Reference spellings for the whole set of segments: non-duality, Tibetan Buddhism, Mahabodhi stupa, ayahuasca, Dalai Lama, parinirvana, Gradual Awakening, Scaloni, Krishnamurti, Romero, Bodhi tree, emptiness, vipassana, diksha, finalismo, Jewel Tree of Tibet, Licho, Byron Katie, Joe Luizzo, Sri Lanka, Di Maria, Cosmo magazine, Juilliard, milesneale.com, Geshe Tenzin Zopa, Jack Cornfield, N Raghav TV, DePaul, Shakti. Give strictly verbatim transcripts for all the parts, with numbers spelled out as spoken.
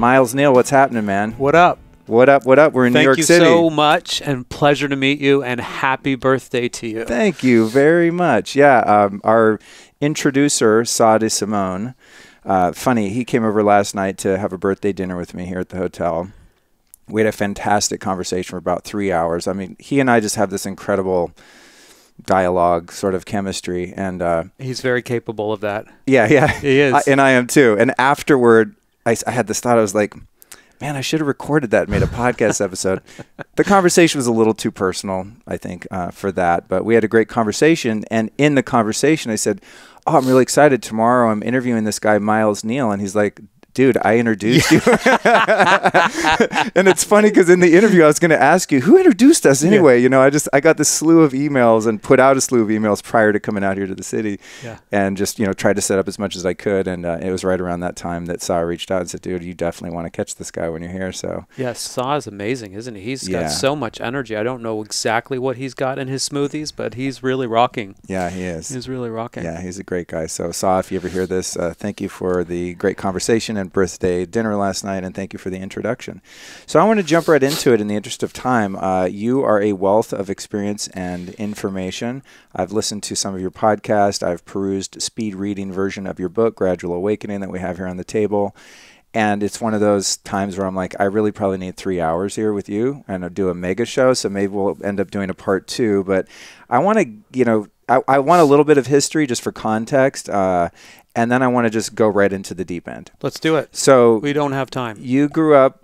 Miles Neale, what's happening, man? What up? What up? What up? We're in Thank New York City. Thank you so much, and pleasure to meet you, and happy birthday to you. Thank you very much. Yeah, um, our introducer, Saadi Simone, uh, funny, he came over last night to have a birthday dinner with me here at the hotel. We had a fantastic conversation for about three hours. I mean, he and I just have this incredible dialogue sort of chemistry. And uh, he's very capable of that. Yeah, yeah. He is. I, and I am too. And afterward, I, I had this thought, I was like, man, I should have recorded that and made a podcast episode. The conversation was a little too personal, I think, uh, for that. But we had a great conversation. And in the conversation, I said, oh, I'm really excited. Tomorrow I'm interviewing this guy, Miles Neale. And he's like, dude, I introduced you. And it's funny because in the interview, I was going to ask you, who introduced us anyway? Yeah. You know, I just, I got this slew of emails and put out a slew of emails prior to coming out here to the city, yeah. and just, you know, tried to set up as much as I could. And uh, it was right around that time that Sai reached out and said, dude, you definitely want to catch this guy when you're here. So yeah, Sai is amazing, isn't he? He's yeah. got so much energy. I don't know exactly what he's got in his smoothies, but he's really rocking. Yeah, he is. He's really rocking. Yeah, he's a great guy. So Sai, if you ever hear this, uh, thank you for the great conversation and birthday dinner last night, and thank you for the introduction. So I want to jump right into it in the interest of time. Uh, you are a wealth of experience and information. I've listened to some of your podcast. I've perused speed reading version of your book, Gradual Awakening, that we have here on the table. And it's one of those times where I'm like, I really probably need three hours here with you, and I'll do a mega show. So maybe we'll end up doing a part two, but I want to, you know, I, I want a little bit of history just for context. Uh, And then I want to just go right into the deep end. Let's do it. So we don't have time. You grew up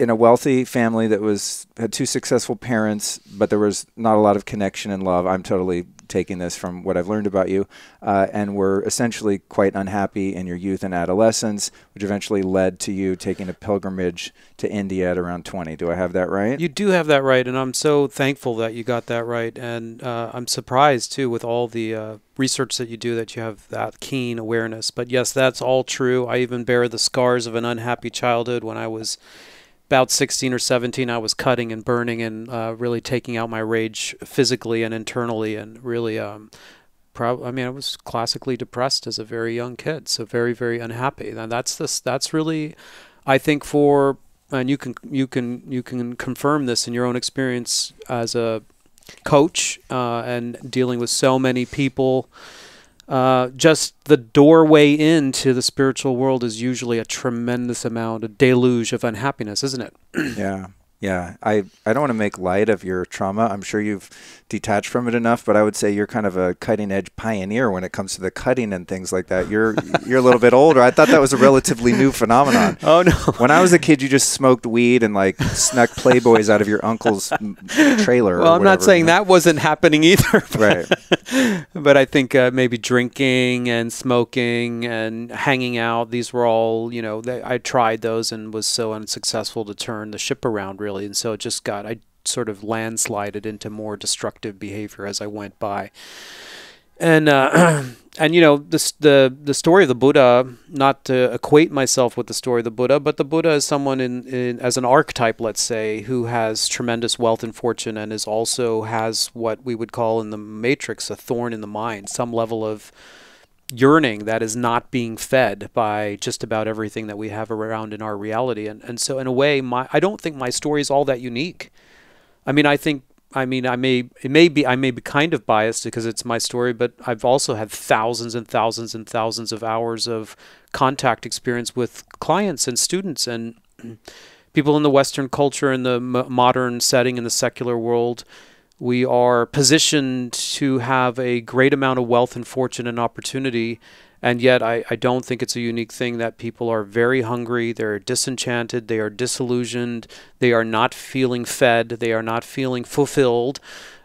in a wealthy family that was had two successful parents, but there was not a lot of connection and love. I'm totally taking this from what I've learned about you, uh, and were essentially quite unhappy in your youth and adolescence, which eventually led to you taking a pilgrimage to India at around twenty. Do I have that right? You do have that right, and I'm so thankful that you got that right, and uh, I'm surprised too with all the uh, research that you do that you have that keen awareness. But yes, that's all true. I even bear the scars of an unhappy childhood. When I was about sixteen or seventeen, I was cutting and burning and uh, really taking out my rage physically and internally, and really, um, prob I mean, I was classically depressed as a very young kid, so very, very unhappy. And that's this. That's really, I think, for, and you can you can you can confirm this in your own experience as a coach uh, and dealing with so many people. Uh, just the doorway into the spiritual world is usually a tremendous amount, a deluge of unhappiness, isn't it? Yeah. Yeah. I, I don't want to make light of your trauma. I'm sure you've detached from it enough, but I would say you're kind of a cutting edge pioneer when it comes to the cutting and things like that. You're, you're a little bit older. I thought that was a relatively new phenomenon. Oh no. When I was a kid, you just smoked weed and like snuck Playboys out of your uncle's trailer. Well, or I'm whatever, not saying you know? That wasn't happening either. But right. But I think uh, maybe drinking and smoking and hanging out, these were all, you know, they, I tried those and was so unsuccessful to turn the ship around, really. And so it just got, I sort of landslided into more destructive behavior as I went by. And, uh, and you know, this, the, the story of the Buddha, not to equate myself with the story of the Buddha, but the Buddha is someone in, in as an archetype, let's say, who has tremendous wealth and fortune and is also has what we would call in the Matrix a thorn in the mind, some level of yearning that is not being fed by just about everything that we have around in our reality. And, and so in a way, my, I don't think my story is all that unique. I mean, I think, I mean, I may, it may be, I may be kind of biased because it's my story, but I've also had thousands and thousands and thousands of hours of contact experience with clients and students and people in the Western culture, in the m modern setting, in the secular world. We are positioned to have a great amount of wealth and fortune and opportunity. And yet I, I don't think it's a unique thing that people are very hungry, they're disenchanted, they are disillusioned, they are not feeling fed, they are not feeling fulfilled.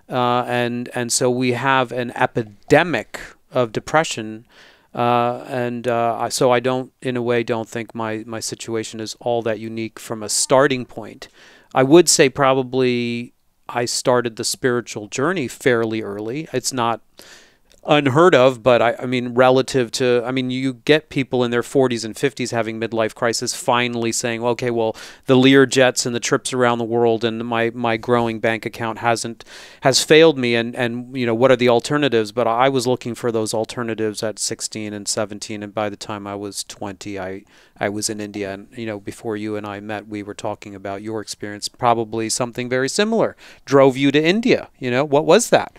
Uh, and, and so we have an epidemic of depression. Uh, and uh, so I don't, in a way, don't think my, my situation is all that unique from a starting point. I would say probably I started the spiritual journey fairly early. It's not unheard of, but I, I mean, relative to, I mean, you get people in their forties and fifties having midlife crisis, finally saying, okay, well, the Learjets and the trips around the world and my, my growing bank account hasn't, has failed me. And, and, you know, what are the alternatives? But I was looking for those alternatives at sixteen and seventeen. And by the time I was twenty, I, I was in India. And, you know, before you and I met, we were talking about your experience, probably something very similar drove you to India. You know, what was that?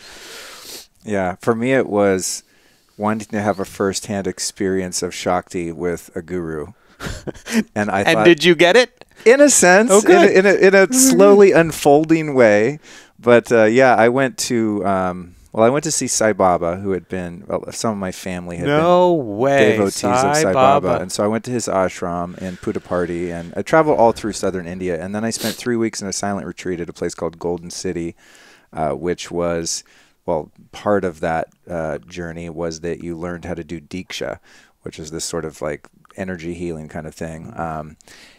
Yeah, for me it was wanting to have a first-hand experience of Shakti with a guru, and I. and thought, did you get it? In a sense, oh, good. in a, in a, in a slowly unfolding way, but uh, yeah, I went to um, well, I went to see Sai Baba, who had been well, some of my family had no been way devotees Sai of Sai Baba. Baba, and so I went to his ashram in Puttaparthi, and I traveled all through southern India, and then I spent three weeks in a silent retreat at a place called Golden City, uh, which was. Well, part of that uh, journey was that you learned how to do Diksha, which is this sort of like energy healing kind of thing. Um,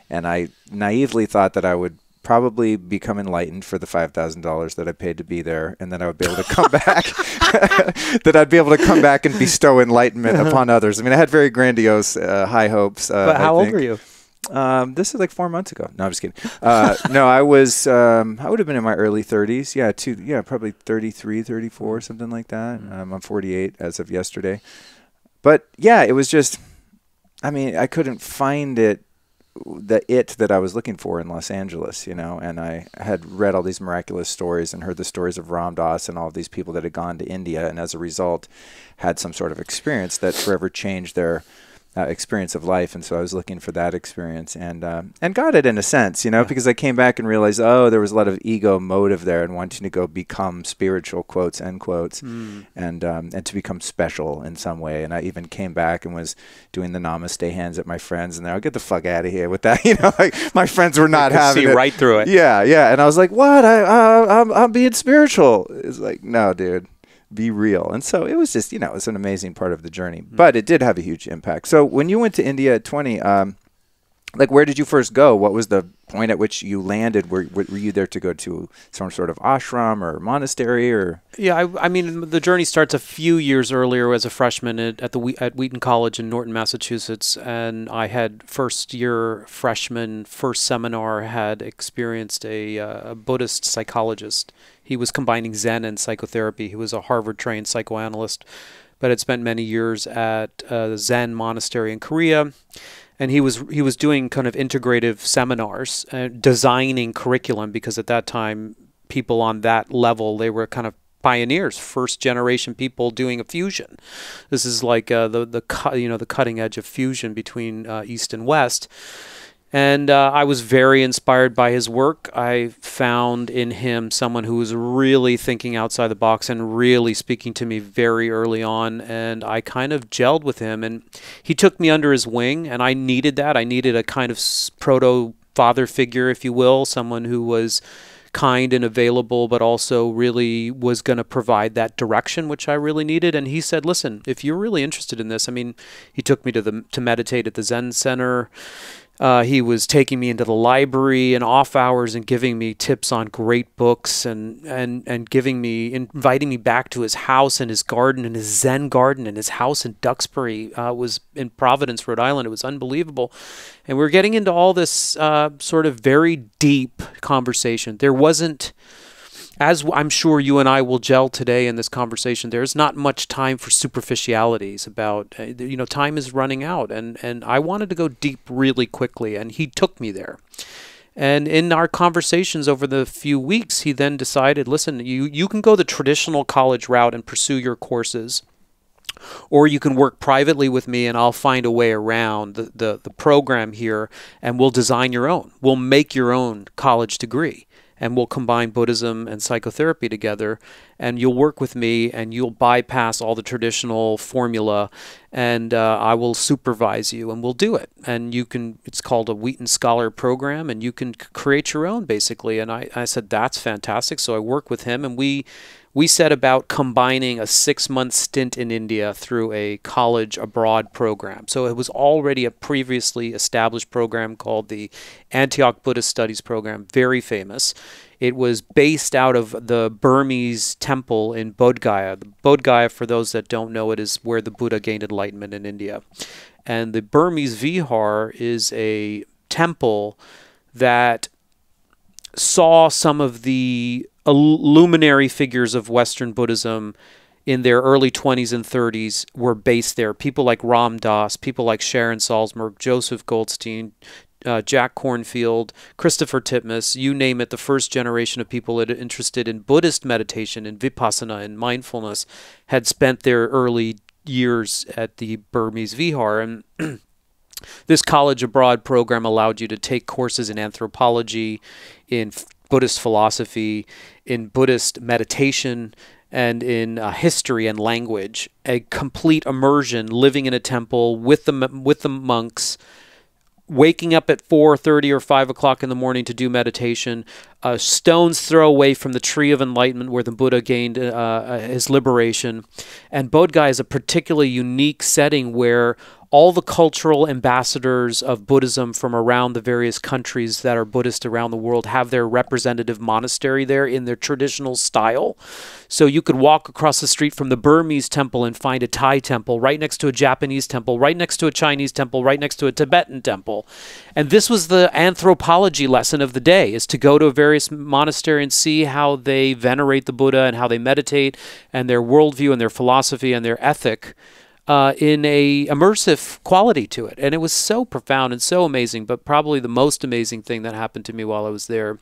and I naively thought that I would probably become enlightened for the five thousand dollars that I paid to be there, and then I would be able to come back, that I'd be able to come back and bestow enlightenment uh-huh. upon others. I mean, I had very grandiose uh, high hopes. Uh, but how old were you? Um, this is like four months ago. No, I'm just kidding. Uh, no, I was, um, I would have been in my early thirties. Yeah. Two, yeah, probably thirty-three, thirty-four, something like that. Um, I'm forty-eight as of yesterday, but yeah, it was just, I mean, I couldn't find it, the it that I was looking for in Los Angeles, you know, and I had read all these miraculous stories and heard the stories of Ram Dass and all of these people that had gone to India. And as a result had some sort of experience that forever changed their Uh, experience of life, and so I was looking for that experience, and um, and got it in a sense, you know, yeah. because I came back and realized, oh, there was a lot of ego motive there, and wanting to go become spiritual, quotes end quotes, mm. and um, and to become special in some way. And I even came back and was doing the namaste hands at my friends, and they're like, get the fuck out of here with that, you know. Like my friends were not having see it. Right through it. Yeah, yeah. And I was like, what? I uh, I'm I'm being spiritual. It's like, no, dude. Be real. And so it was just, you know, it's an amazing part of the journey, but it did have a huge impact. So when you went to India at twenty, um, like where did you first go? What was the point at which you landed? Were, were you there to go to some sort of ashram or monastery or? Yeah, I, I mean, the journey starts a few years earlier as a freshman at, at, the, at Wheaton College in Norton, Massachusetts. And I had first year freshman, first seminar, had experienced a, uh, a Buddhist psychologist. He was combining Zen and psychotherapy. He was a Harvard-trained psychoanalyst, but had spent many years at a Zen monastery in Korea. And he was he was doing kind of integrative seminars, uh, designing curriculum, because at that time, people on that level, they were kind of pioneers, first-generation people doing a fusion. This is like uh, the the cu you know the cutting edge of fusion between uh, East and West. And uh, I was very inspired by his work. I found in him someone who was really thinking outside the box and really speaking to me very early on. And I kind of gelled with him. And he took me under his wing, and I needed that. I needed a kind of proto-father figure, if you will, someone who was kind and available, but also really was going to provide that direction, which I really needed. And he said, listen, if you're really interested in this, I mean, he took me to, the, to meditate at the Zen Center. Uh, he was taking me into the library and off hours and giving me tips on great books and, and, and giving me, inviting me back to his house and his garden and his Zen garden and his house in Duxbury. Uh, was in Providence, Rhode Island. It was unbelievable. And we were getting into all this uh, sort of very deep conversation. There wasn't, as I'm sure you and I will gel today in this conversation, there's not much time for superficialities about, you know, time is running out. And, and I wanted to go deep really quickly, and he took me there. And in our conversations over the few weeks, he then decided, listen, you, you can go the traditional college route and pursue your courses, or you can work privately with me and I'll find a way around the, the, the program here, and we'll design your own. We'll make your own college degree. And we'll combine Buddhism and psychotherapy together, and you'll work with me, and you'll bypass all the traditional formula, and uh, I will supervise you, and we'll do it. And you can, it's called a Wheaton Scholar Program, and you can create your own, basically. And I, I said, that's fantastic. So I worked with him, and we, we set about combining a six-month stint in India through a college abroad program. So it was already a previously established program called the Antioch Buddhist Studies Program, very famous. It was based out of the Burmese temple in Bodhgaya. The Bodhgaya, for those that don't know it, is where the Buddha gained enlightenment in India. And the Burmese Vihar is a temple that saw some of the luminary figures of Western Buddhism in their early twenties and thirties were based there. People like Ram Dass, people like Sharon Salzberg, Joseph Goldstein, Uh, Jack Cornfield, Christopher Titmus, you name it, the first generation of people that are interested in Buddhist meditation and vipassana and mindfulness had spent their early years at the Burmese Vihar. And this college abroad program allowed you to take courses in anthropology, in Buddhist philosophy, in Buddhist meditation, and in uh, history and language. A complete immersion, living in a temple with the, with the monks, waking up at four thirty or five o'clock in the morning to do meditation, a stone's throw away from the Tree of Enlightenment where the Buddha gained uh, his liberation. And Bodhgaya is a particularly unique setting where all the cultural ambassadors of Buddhism from around the various countries that are Buddhist around the world have their representative monastery there in their traditional style. So you could walk across the street from the Burmese temple and find a Thai temple, right next to a Japanese temple, right next to a Chinese temple, right next to a Tibetan temple. And this was the anthropology lesson of the day, is to go to a various monastery and see how they venerate the Buddha and how they meditate and their worldview and their philosophy and their ethic. Uh, in a immersive quality to it. And it was so profound and so amazing, but probably the most amazing thing that happened to me while I was there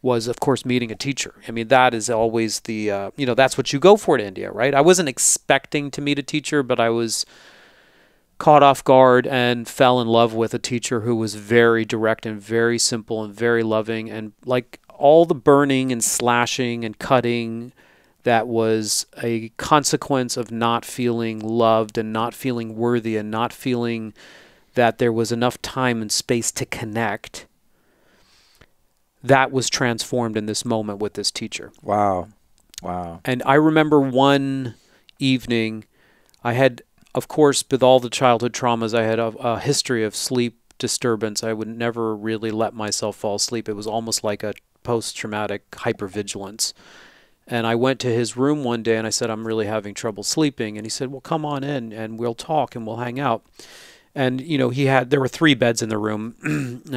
was, of course, meeting a teacher. I mean, that is always the, uh, you know, that's what you go for in India, right? I wasn't expecting to meet a teacher, but I was caught off guard and fell in love with a teacher who was very direct and very simple and very loving. And like all the burning and slashing and cutting that was a consequence of not feeling loved and not feeling worthy and not feeling that there was enough time and space to connect, that was transformed in this moment with this teacher. Wow. Wow. And I remember one evening, I had, of course, with all the childhood traumas, I had a, a history of sleep disturbance. I would never really let myself fall asleep. It was almost like a post-traumatic hypervigilance. And I went to his room one day and I said, I'm really having trouble sleeping. And he said, well, come on in and we'll talk and we'll hang out. And, you know, he had, there were three beds in the room because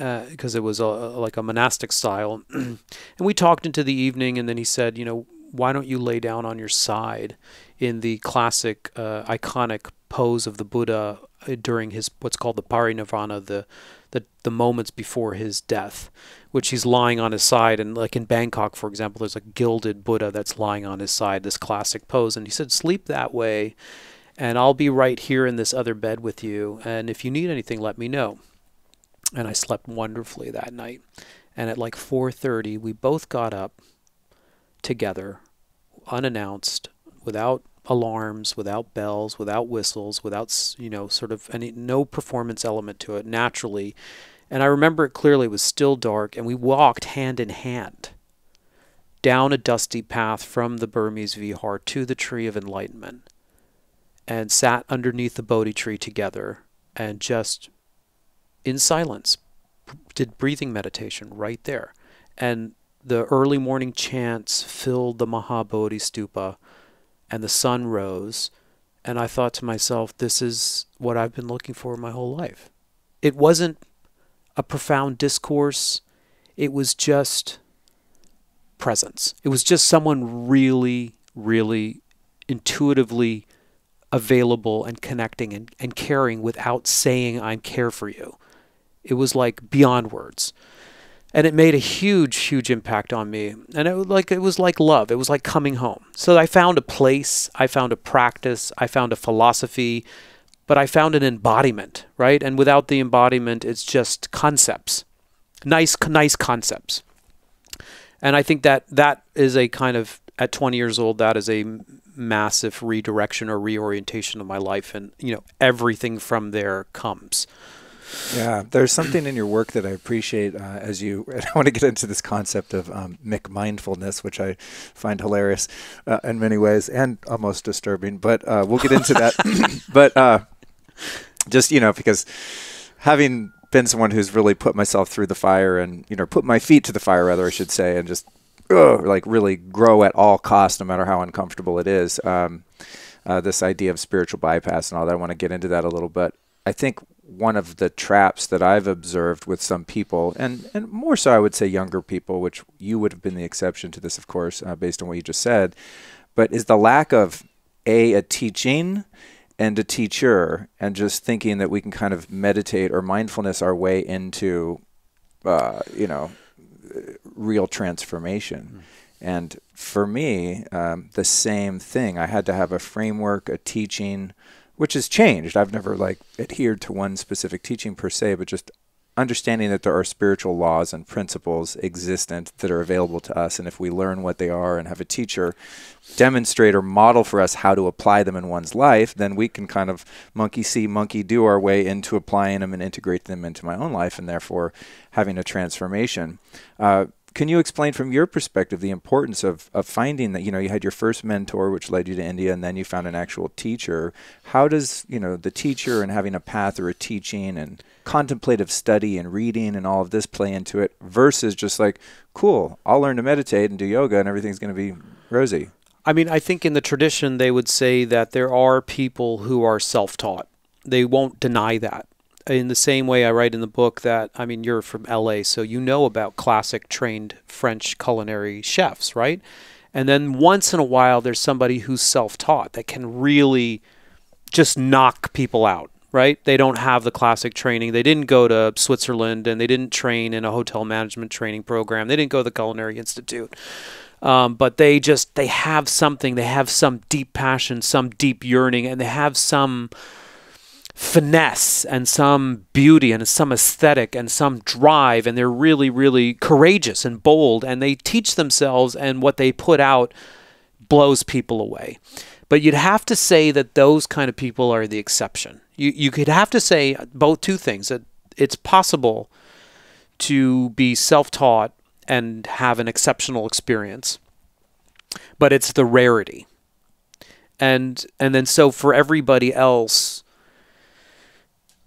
uh, uh, it was a, like a monastic style. And we talked into the evening and then he said, you know, why don't you lay down on your side in the classic uh, iconic pose of the Buddha during his what's called the parinirvana, the The, the moments before his death, which he's lying on his side. And like in Bangkok, for example, there's a gilded Buddha that's lying on his side, this classic pose. And he said, sleep that way, and I'll be right here in this other bed with you. And if you need anything, let me know. And I slept wonderfully that night. And at like four thirty, we both got up together, unannounced, without alarms, without bells, without whistles, without, you know, sort of any, no performance element to it, naturally. And I remember it clearly, it was still dark, and we walked hand in hand down a dusty path from the Burmese Vihar to the Tree of Enlightenment and sat underneath the Bodhi tree together and just in silence did breathing meditation right there. And the early morning chants filled the Mahabodhi stupa, and the sun rose, and I thought to myself, this is what I've been looking for my whole life. It wasn't a profound discourse. It was just presence. It was just someone really, really intuitively available and connecting and, and caring without saying, I care for you. It was like beyond words. And it made a huge, huge impact on me. And it was like, it was like love. It was like coming home. So I found a place. I found a practice. I found a philosophy. But I found an embodiment, right? And without the embodiment, it's just concepts. Nice, nice concepts. And I think that that is a kind of, at twenty years old, that is a massive redirection or reorientation of my life. And, you know, everything from there comes. Yeah, there's something in your work that I appreciate uh, as you, and I want to get into this concept of um, McMindfulness, which I find hilarious uh, in many ways and almost disturbing, but uh, we'll get into that. But uh, just, you know, because having been someone who's really put myself through the fire and, you know, put my feet to the fire, rather, I should say, and just ugh, like really grow at all costs, no matter how uncomfortable it is. Um, uh, this idea of spiritual bypass and all that, I want to get into that a little bit. I think one of the traps that I've observed with some people, and, and more so I would say younger people, which you would have been the exception to this, of course, uh, based on what you just said, but is the lack of a, a teaching and a teacher, and just thinking that we can kind of meditate or mindfulness our way into, uh, you know, real transformation. Mm. And for me, um, the same thing. I had to have a framework, a teaching, which has changed. I've never like adhered to one specific teaching per se, but just understanding that there are spiritual laws and principles existent that are available to us. And if we learn what they are and have a teacher demonstrate or model for us how to apply them in one's life, then we can kind of monkey see, monkey do our way into applying them and integrate them into my own life, and therefore having a transformation. Uh, can you explain from your perspective the importance of, of finding that, you know, you had your first mentor, which led you to India, and then you found an actual teacher. How does, you know, the teacher and having a path or a teaching and contemplative study and reading and all of this play into it versus just like, cool, I'll learn to meditate and do yoga and everything's going to be rosy? I mean, I think in the tradition, they would say that there are people who are self-taught. They won't deny that. In the same way, I write in the book that, I mean, you're from L A, so you know about classic trained French culinary chefs, right? And then once in a while, there's somebody who's self-taught that can really just knock people out, right? They don't have the classic training. They didn't go to Switzerland, and they didn't train in a hotel management training program. They didn't go to the Culinary Institute. Um, but they just, they have something. They have some deep passion, some deep yearning, and they have some finesse and some beauty and some aesthetic and some drive, and they're really, really courageous and bold, and they teach themselves, and what they put out blows people away. But you'd have to say that those kind of people are the exception. You, you could have to say both two things, that it's possible to be self-taught and have an exceptional experience, but it's the rarity. And, and then so for everybody else,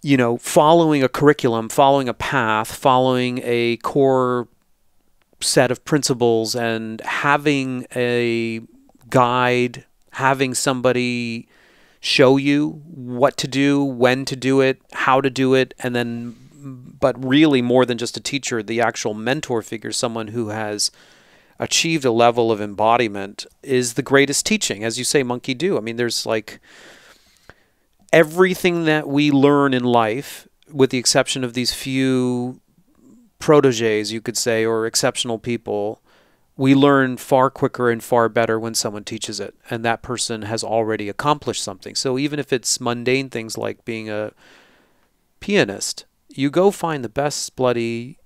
you know, following a curriculum, following a path, following a core set of principles, and having a guide, having somebody show you what to do, when to do it, how to do it, and then, but really more than just a teacher, the actual mentor figure, someone who has achieved a level of embodiment, is the greatest teaching. As you say, monkey do. I mean, there's like, everything that we learn in life, with the exception of these few proteges, you could say, or exceptional people, we learn far quicker and far better when someone teaches it, and that person has already accomplished something. So even if it's mundane things like being a pianist, you go find the best bloody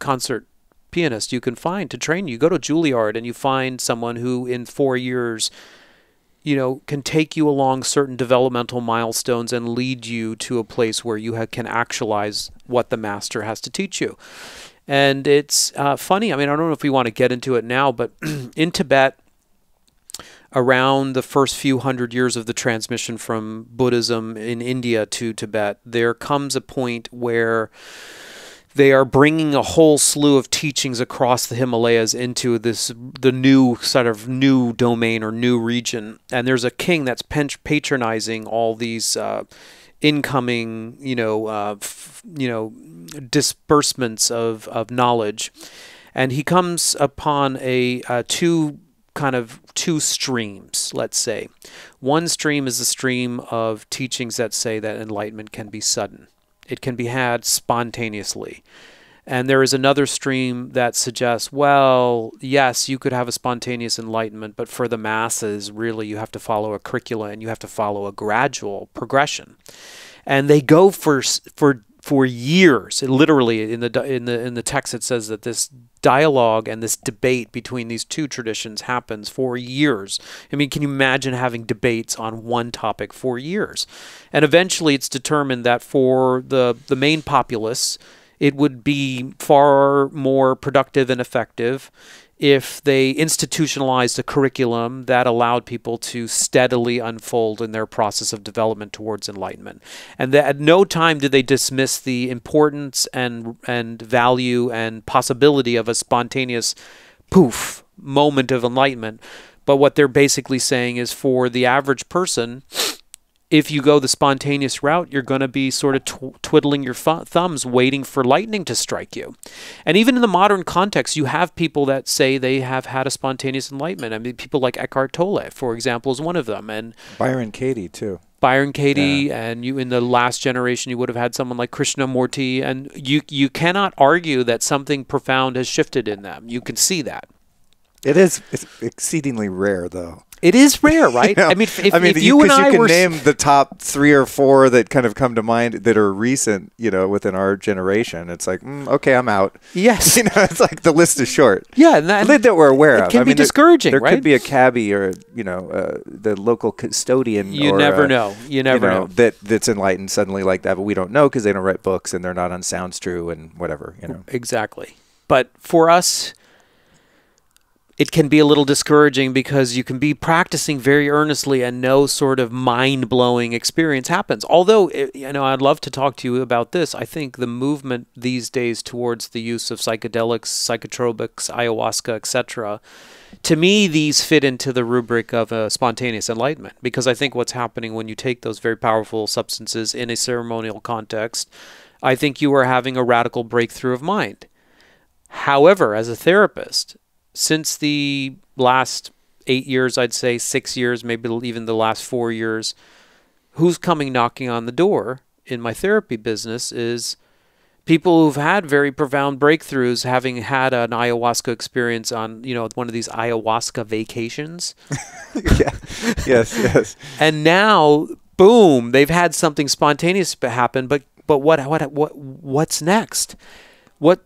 concert pianist you can find to train you. You go to Juilliard and you find someone who in four years you know, can take you along certain developmental milestones and lead you to a place where you ha can actualize what the master has to teach you. And it's uh, funny. I mean, I don't know if we want to get into it now, but in Tibet, around the first few hundred years of the transmission from Buddhism in India to Tibet, there comes a point where they are bringing a whole slew of teachings across the Himalayas into this, the new sort of new domain or new region. And there's a king that's patronizing all these uh, incoming, you know, uh, f you know, disbursements of, of knowledge. And he comes upon a uh, two kind of two streams, let's say. One stream is the stream of teachings that say that enlightenment can be sudden. It can be had spontaneously. And there is another stream that suggests, well, yes, you could have a spontaneous enlightenment, but for the masses, really, you have to follow a curricula and you have to follow a gradual progression. And they go for for for years. It literally, in the in the in the text, it says that this dialogue and this debate between these two traditions happens for years. I mean, can you imagine having debates on one topic for years? And eventually, it's determined that for the the main populace, it would be far more productive and effective if they institutionalized a curriculum that allowed people to steadily unfold in their process of development towards enlightenment. And that at no time did they dismiss the importance and, and value and possibility of a spontaneous poof moment of enlightenment. But what they're basically saying is for the average person, if you go the spontaneous route, you're going to be sort of tw twiddling your thumbs waiting for lightning to strike you. And even in the modern context, you have people that say they have had a spontaneous enlightenment. I mean, people like Eckhart Tolle, for example, is one of them. And Byron Katie, too. Byron Katie, yeah. And you in the last generation, you would have had someone like Krishnamurti. And you, you cannot argue that something profound has shifted in them. You can see that. It is it's exceedingly rare, though. It is rare, right? You know, I mean, if, I mean, if you, you and I you can were name the top three or four that kind of come to mind that are recent, you know, within our generation, it's like, mm, okay, I'm out. Yes, you know, it's like the list is short. Yeah, and that, the lid that we're aware it of. It can I be mean, discouraging. There, there right? could be a cabbie or you know uh, the local custodian. You or, never uh, know. You never you know, know that that's enlightened suddenly like that, but we don't know because they don't write books and they're not on Sounds True and whatever. You know, exactly. But for us, it can be a little discouraging because you can be practicing very earnestly and no sort of mind-blowing experience happens. Although, you know, I'd love to talk to you about this. I think the movement these days towards the use of psychedelics, psychotropics, ayahuasca, et cetera, to me, these fit into the rubric of a spontaneous enlightenment, because I think what's happening when you take those very powerful substances in a ceremonial context, I think you are having a radical breakthrough of mind. However, as a therapist, since the last eight years, I'd say six years, maybe even the last four years, who's coming knocking on the door in my therapy business is people who've had very profound breakthroughs, having had an ayahuasca experience on, you know, one of these ayahuasca vacations. Yeah. Yes, yes. And now, boom, they've had something spontaneous happen. But but what what what what's next? What?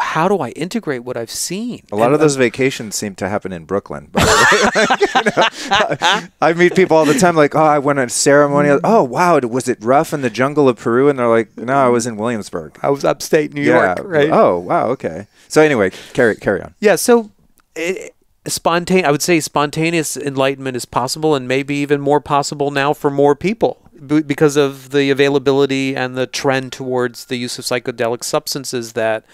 How do I integrate what I've seen? A lot and, of those uh, vacations seem to happen in Brooklyn. By the way. Like, you know, I meet people all the time like, oh, I went to a ceremony. Mm. Oh, wow. Was it rough in the jungle of Peru? And they're like, no, I was in Williamsburg. I was upstate New yeah. York. Right. Oh, wow. Okay. So anyway, carry, carry on. Yeah. So it, spontane, I would say spontaneous enlightenment is possible and maybe even more possible now for more people, because of the availability and the trend towards the use of psychedelic substances that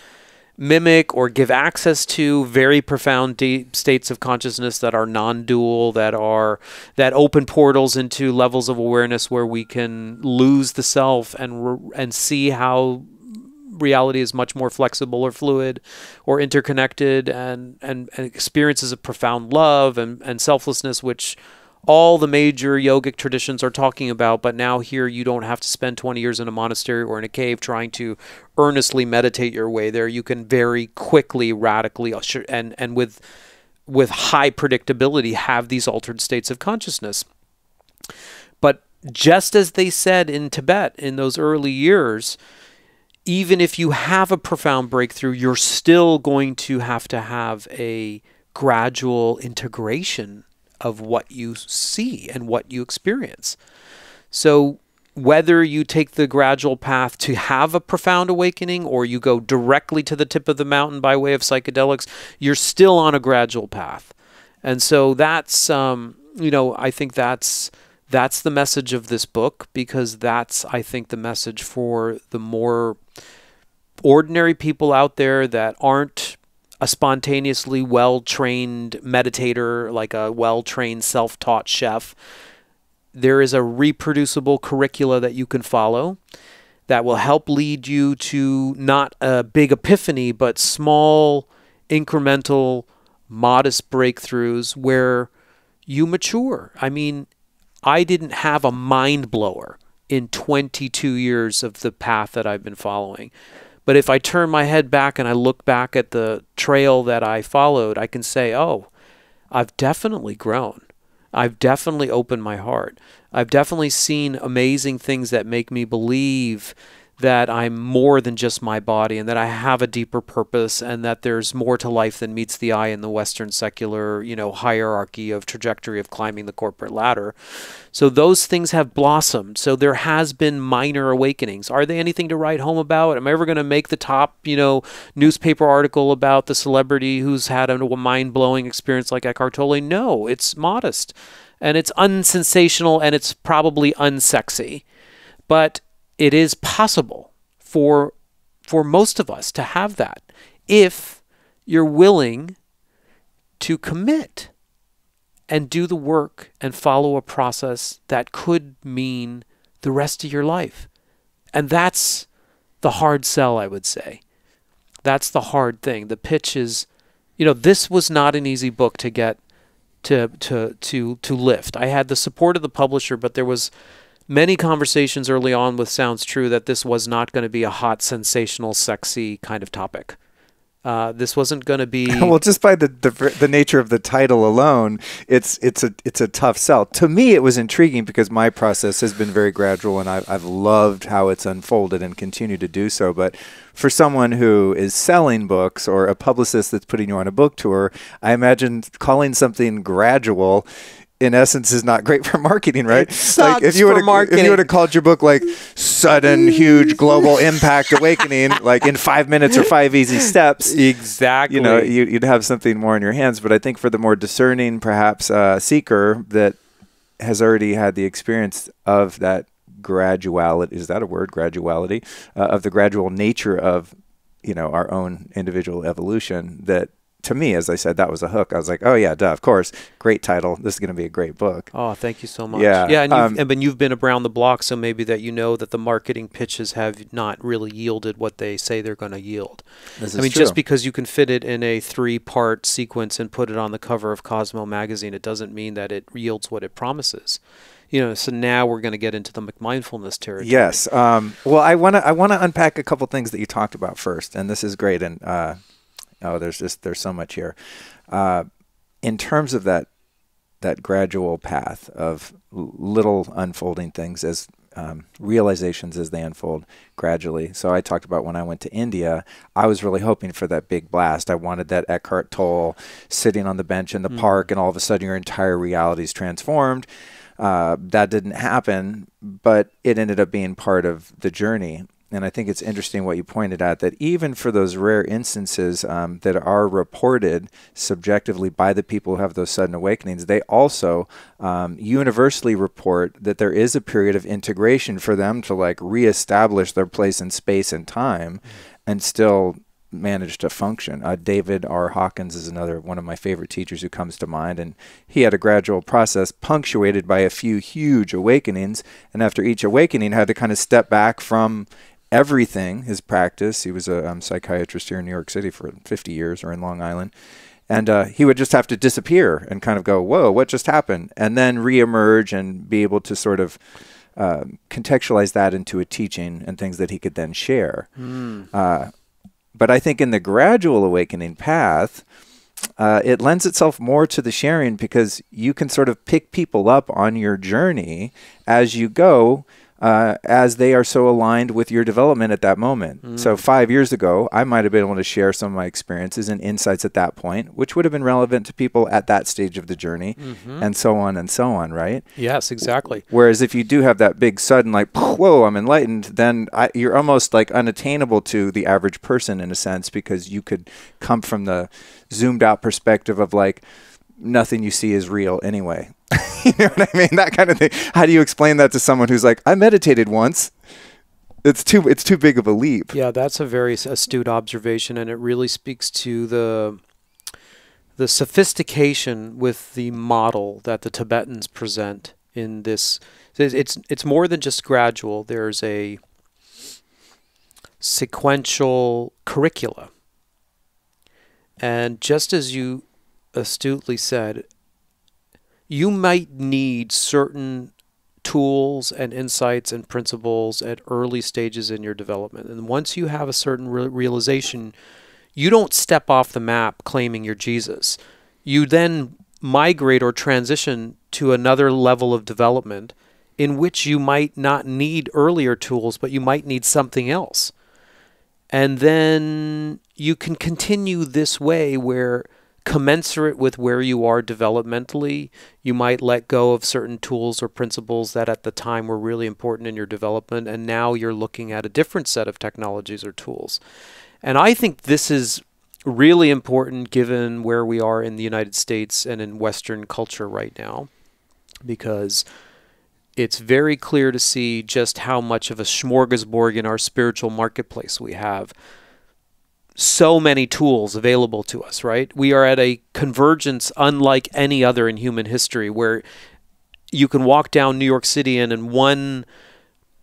mimic or give access to very profound deep states of consciousness that are non-dual, that are that open portals into levels of awareness where we can lose the self and and see how reality is much more flexible or fluid or interconnected, and and, and experiences of profound love and, and selflessness, which all the major yogic traditions are talking about. But now here you don't have to spend twenty years in a monastery or in a cave trying to earnestly meditate your way there. You can very quickly, radically, and, and with, with high predictability have these altered states of consciousness. But just as they said in Tibet in those early years, even if you have a profound breakthrough, you're still going to have to have a gradual integration of what you see and what you experience. So whether you take the gradual path to have a profound awakening or you go directly to the tip of the mountain by way of psychedelics, you're still on a gradual path. And so that's, um, you know, I think that's, that's the message of this book, because that's, I think, the message for the more ordinary people out there that aren't a spontaneously well-trained meditator, like a well-trained self-taught chef. There is a reproducible curricula that you can follow that will help lead you to not a big epiphany, but small, incremental, modest breakthroughs where you mature. I mean, I didn't have a mind blower in twenty-two years of the path that I've been following. But if I turn my head back and I look back at the trail that I followed, I can say, oh, I've definitely grown. I've definitely opened my heart. I've definitely seen amazing things that make me believe that I'm more than just my body and that I have a deeper purpose and that there's more to life than meets the eye in the Western secular, you know, hierarchy of trajectory of climbing the corporate ladder. So those things have blossomed. So there has been minor awakenings. Are they anything to write home about? Am I ever going to make the top, you know, newspaper article about the celebrity who's had a mind-blowing experience like Eckhart Tolle? No, it's modest and it's unsensational and it's probably unsexy. But it is possible for for most of us to have that if you're willing to commit and do the work and follow a process that could mean the rest of your life. And that's the hard sell, I would say. That's the hard thing. The pitch is, you know, this was not an easy book to get to to to to lift. I had the support of the publisher, but there was many conversations early on with Sounds True that this was not going to be a hot, sensational, sexy kind of topic. Uh, this wasn't going to be well. Just by the, the the nature of the title alone, it's it's a it's a tough sell. To me, it was intriguing because my process has been very gradual, and I've I've loved how it's unfolded and continue to do so. But for someone who is selling books or a publicist that's putting you on a book tour, I imagine calling something gradual, in essence, is not great for marketing, right? It sucks. Like if you would have if you would have called your book like "Sudden Huge Global Impact Awakening," like in five minutes or five easy steps, exactly. You know, you'd have something more in your hands. But I think for the more discerning, perhaps uh, seeker that has already had the experience of that graduality—is that a word? Graduality—uh, of the gradual nature of, you know, our own individual evolution that. To me, as I said, that was a hook. I was like, oh, yeah, duh, of course. Great title. This is going to be a great book. Oh, thank you so much. Yeah. Yeah, and you've, um, and you've been around the block, so maybe that you know that the marketing pitches have not really yielded what they say they're going to yield. This I mean, true. Just because you can fit it in a three-part sequence and put it on the cover of Cosmo magazine, it doesn't mean that it yields what it promises. You know, so now we're going to get into the McMindfulness territory. Yes. Um, well, I want to I want to unpack a couple things that you talked about first, and this is great. And uh oh, there's just there's so much here. Uh, in terms of that that gradual path of little unfolding things as um, realizations as they unfold gradually. So I talked about when I went to India, I was really hoping for that big blast. I wanted that Eckhart Tolle sitting on the bench in the mm. park, and all of a sudden your entire reality is transformed. Uh, that didn't happen, but it ended up being part of the journey. And I think it's interesting what you pointed out, that even for those rare instances um, that are reported subjectively by the people who have those sudden awakenings, they also um, universally report that there is a period of integration for them to like reestablish their place in space and time and still managed to function. Uh, David R. Hawkins is another one of my favorite teachers who comes to mind, and he had a gradual process punctuated by a few huge awakenings, and after each awakening had to kind of step back from everything, his practice. He was a um, psychiatrist here in New York City for fifty years or in Long Island, and uh, he would just have to disappear and kind of go, whoa, what just happened? And then reemerge and be able to sort of uh, contextualize that into a teaching and things that he could then share. Mm. Uh, But I think in the gradual awakening path, uh, it lends itself more to the sharing because you can sort of pick people up on your journey as you go, uh, as they are so aligned with your development at that moment. Mm. So five years ago, I might have been able to share some of my experiences and insights at that point, which would have been relevant to people at that stage of the journey, mm-hmm. and so on and so on, right? Yes, exactly. Whereas if you do have that big sudden, like, whoa, I'm enlightened, then I, you're almost like unattainable to the average person in a sense, because you could come from the zoomed out perspective of like, nothing you see is real anyway. You know what I mean? That kind of thing. How do you explain that to someone who's like, I meditated once? It's too, it's too big of a leap. Yeah, that's a very astute observation, and it really speaks to the, the sophistication with the model that the Tibetans present in this. It's, it's more than just gradual. There's a sequential curricula. And just as you astutely said, you might need certain tools and insights and principles at early stages in your development. And once you have a certain re realization, you don't step off the map claiming you're Jesus. You then migrate or transition to another level of development in which you might not need earlier tools, but you might need something else. And then you can continue this way where, commensurate with where you are developmentally, you might let go of certain tools or principles that at the time were really important in your development, and now you're looking at a different set of technologies or tools. And I think this is really important given where we are in the United States and in Western culture right now, because it's very clear to see just how much of a smorgasbord in our spiritual marketplace we have. So many tools available to us, right? We are at a convergence unlike any other in human history, where you can walk down New York City and in one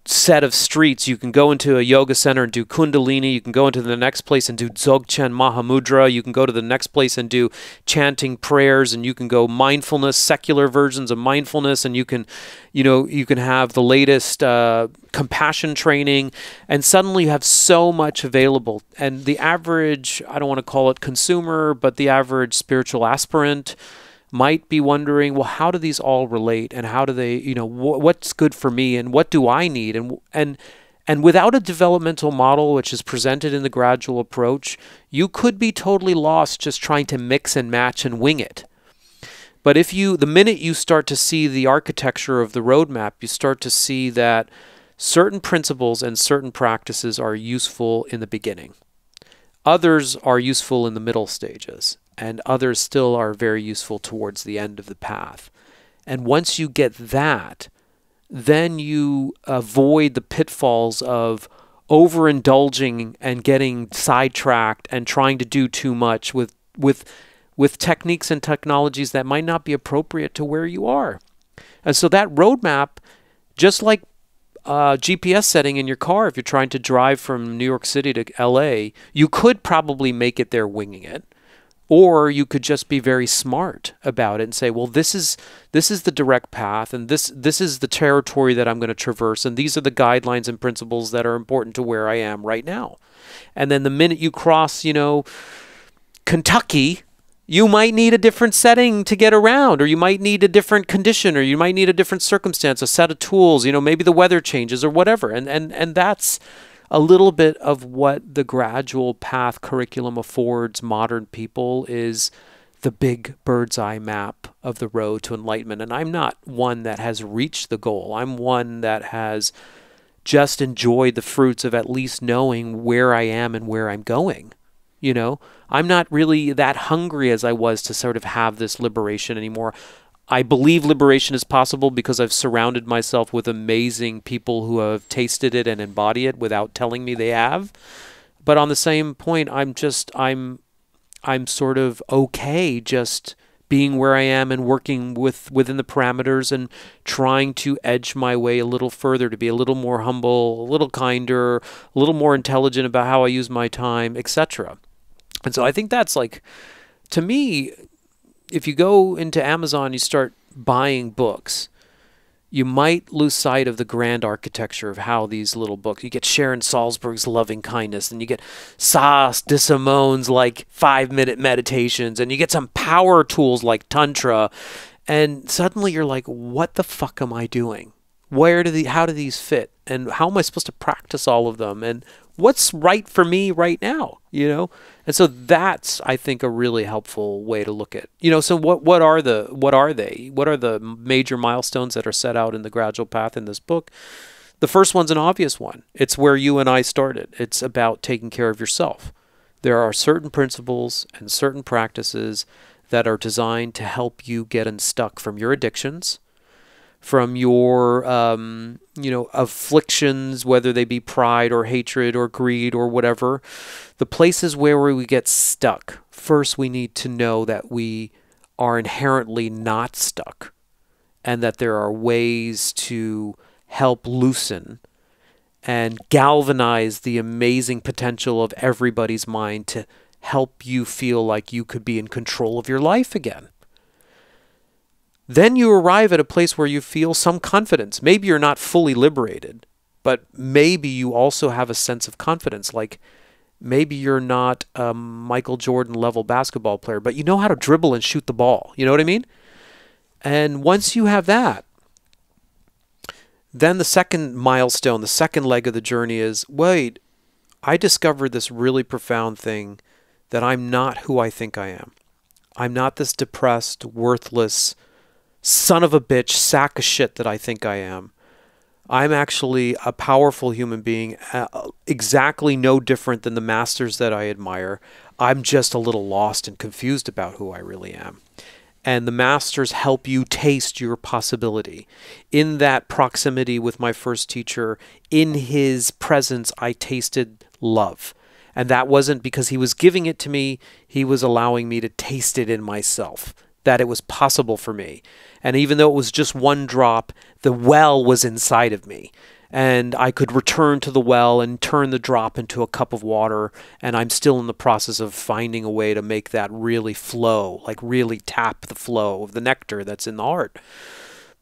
set of streets, you can go into a yoga center and do kundalini, you can go into the next place and do dzogchen mahamudra, you can go to the next place and do chanting prayers, and you can go mindfulness, secular versions of mindfulness, and you can, you know, you can have the latest uh, compassion training, and suddenly you have so much available. And the average, I don't want to call it consumer, but the average spiritual aspirant might be wondering, well, how do these all relate, and how do they, you know, wh what's good for me, and what do I need? And, and, and without a developmental model, which is presented in the gradual approach, you could be totally lost just trying to mix and match and wing it. But if you, the minute you start to see the architecture of the roadmap, you start to see that certain principles and certain practices are useful in the beginning. Others are useful in the middle stages, and others still are very useful towards the end of the path. And once you get that, then you avoid the pitfalls of overindulging and getting sidetracked and trying to do too much with, with, with techniques and technologies that might not be appropriate to where you are. And so that roadmap, just like Uh, G P S setting in your car, if you're trying to drive from New York City to L A, you could probably make it there winging it, or you could just be very smart about it and say, well, this is this is the direct path, and this this is the territory that I'm going to traverse, and these are the guidelines and principles that are important to where I am right now. And then the minute you cross, you know, Kentucky, you might need a different setting to get around, or you might need a different condition, or you might need a different circumstance, a set of tools, you know, maybe the weather changes or whatever. And, and, and that's a little bit of what the gradual path curriculum affords modern people, is the big bird's eye map of the road to enlightenment. And I'm not one that has reached the goal. I'm one that has just enjoyed the fruits of at least knowing where I am and where I'm going. You know, I'm not really that hungry as I was to sort of have this liberation anymore. I believe liberation is possible because I've surrounded myself with amazing people who have tasted it and embody it without telling me they have. But on the same point, I'm just, I'm, I'm sort of okay just being where I am and working with within the parameters and trying to edge my way a little further to be a little more humble, a little kinder, a little more intelligent about how I use my time, et cetera. And so I think that's like, to me, if you go into Amazon, you start buying books, you might lose sight of the grand architecture of how these little books, you get Sharon Salzberg's Loving Kindness, and you get Saadi Simone's like five minute meditations, and you get some power tools like Tantra. And suddenly you're like, what the fuck am I doing? Where do the, how do these fit? And how am I supposed to practice all of them? And what's right for me right now, you know? And so that's, I think, a really helpful way to look at, you know, so what, what are the, what are they? What are the major milestones that are set out in the gradual path in this book? The first one's an obvious one. It's where you and I started. It's about taking care of yourself. There are certain principles and certain practices that are designed to help you get unstuck from your addictions, from your, um, you know, afflictions, whether they be pride or hatred or greed or whatever. The places where we get stuck, first we need to know that we are inherently not stuck, and that there are ways to help loosen and galvanize the amazing potential of everybody's mind to help you feel like you could be in control of your life again. Then you arrive at a place where you feel some confidence. Maybe you're not fully liberated, but maybe you also have a sense of confidence. Like maybe you're not a Michael Jordan level basketball player, but you know how to dribble and shoot the ball. You know what I mean? And once you have that, Then the second milestone, the second leg of the journey is, wait, I discovered this really profound thing that I'm not who I think I am. I'm not this depressed, worthless, son of a bitch, sack of shit that I think I am. I'm actually a powerful human being, uh, exactly no different than the masters that I admire. I'm just a little lost and confused about who I really am. And the masters help you taste your possibility. In that proximity with my first teacher, in his presence, I tasted love. And that wasn't because he was giving it to me. He was allowing me to taste it in myself, that it was possible for me. And even though it was just one drop, the well was inside of me. And I could return to the well and turn the drop into a cup of water. And I'm still in the process of finding a way to make that really flow, like really tap the flow of the nectar that's in the heart.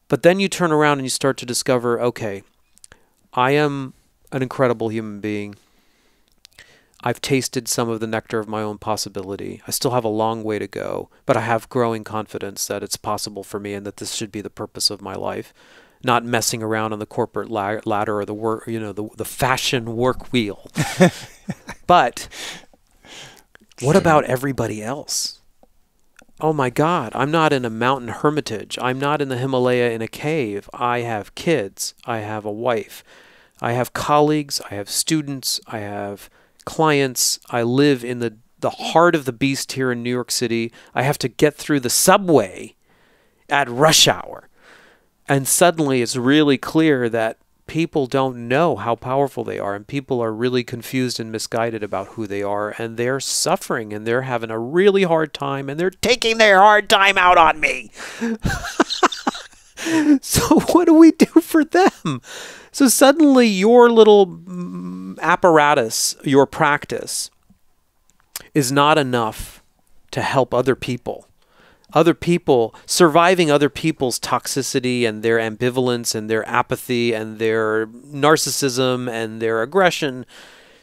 But then you turn around and you start to discover, okay, I am an incredible human being. I've tasted some of the nectar of my own possibility. I still have a long way to go, but I have growing confidence that it's possible for me and that this should be the purpose of my life. Not messing around on the corporate ladder or the work, you know, the, the fashion work wheel. But what about everybody else? Oh my God, I'm not in a mountain hermitage. I'm not in the Himalaya in a cave. I have kids. I have a wife. I have colleagues. I have students. I have clients. I live in the, the heart of the beast here in New York City. I have to get through the subway at rush hour. And suddenly it's really clear that people don't know how powerful they are, and people are really confused and misguided about who they are, and they're suffering and they're having a really hard time and they're taking their hard time out on me. So what do we do for them? So suddenly your little apparatus, your practice, is not enough to help other people. Other people, surviving other people's toxicity and their ambivalence and their apathy and their narcissism and their aggression,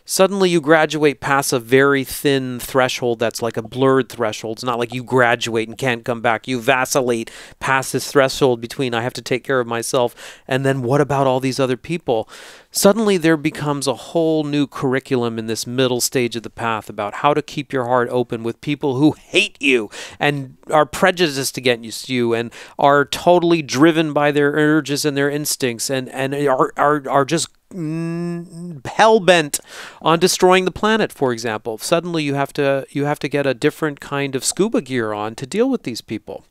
suddenly you graduate past a very thin threshold that's like a blurred threshold. It's not like you graduate and can't come back. You vacillate past this threshold between I have to take care of myself and then what about all these other people? Suddenly there becomes a whole new curriculum in this middle stage of the path about how to keep your heart open with people who hate you and are prejudiced against you and are totally driven by their urges and their instincts and, and are, are, are just Mm, hell-bent on destroying the planet, for example. Suddenly you have to you have to get a different kind of scuba gear on to deal with these people.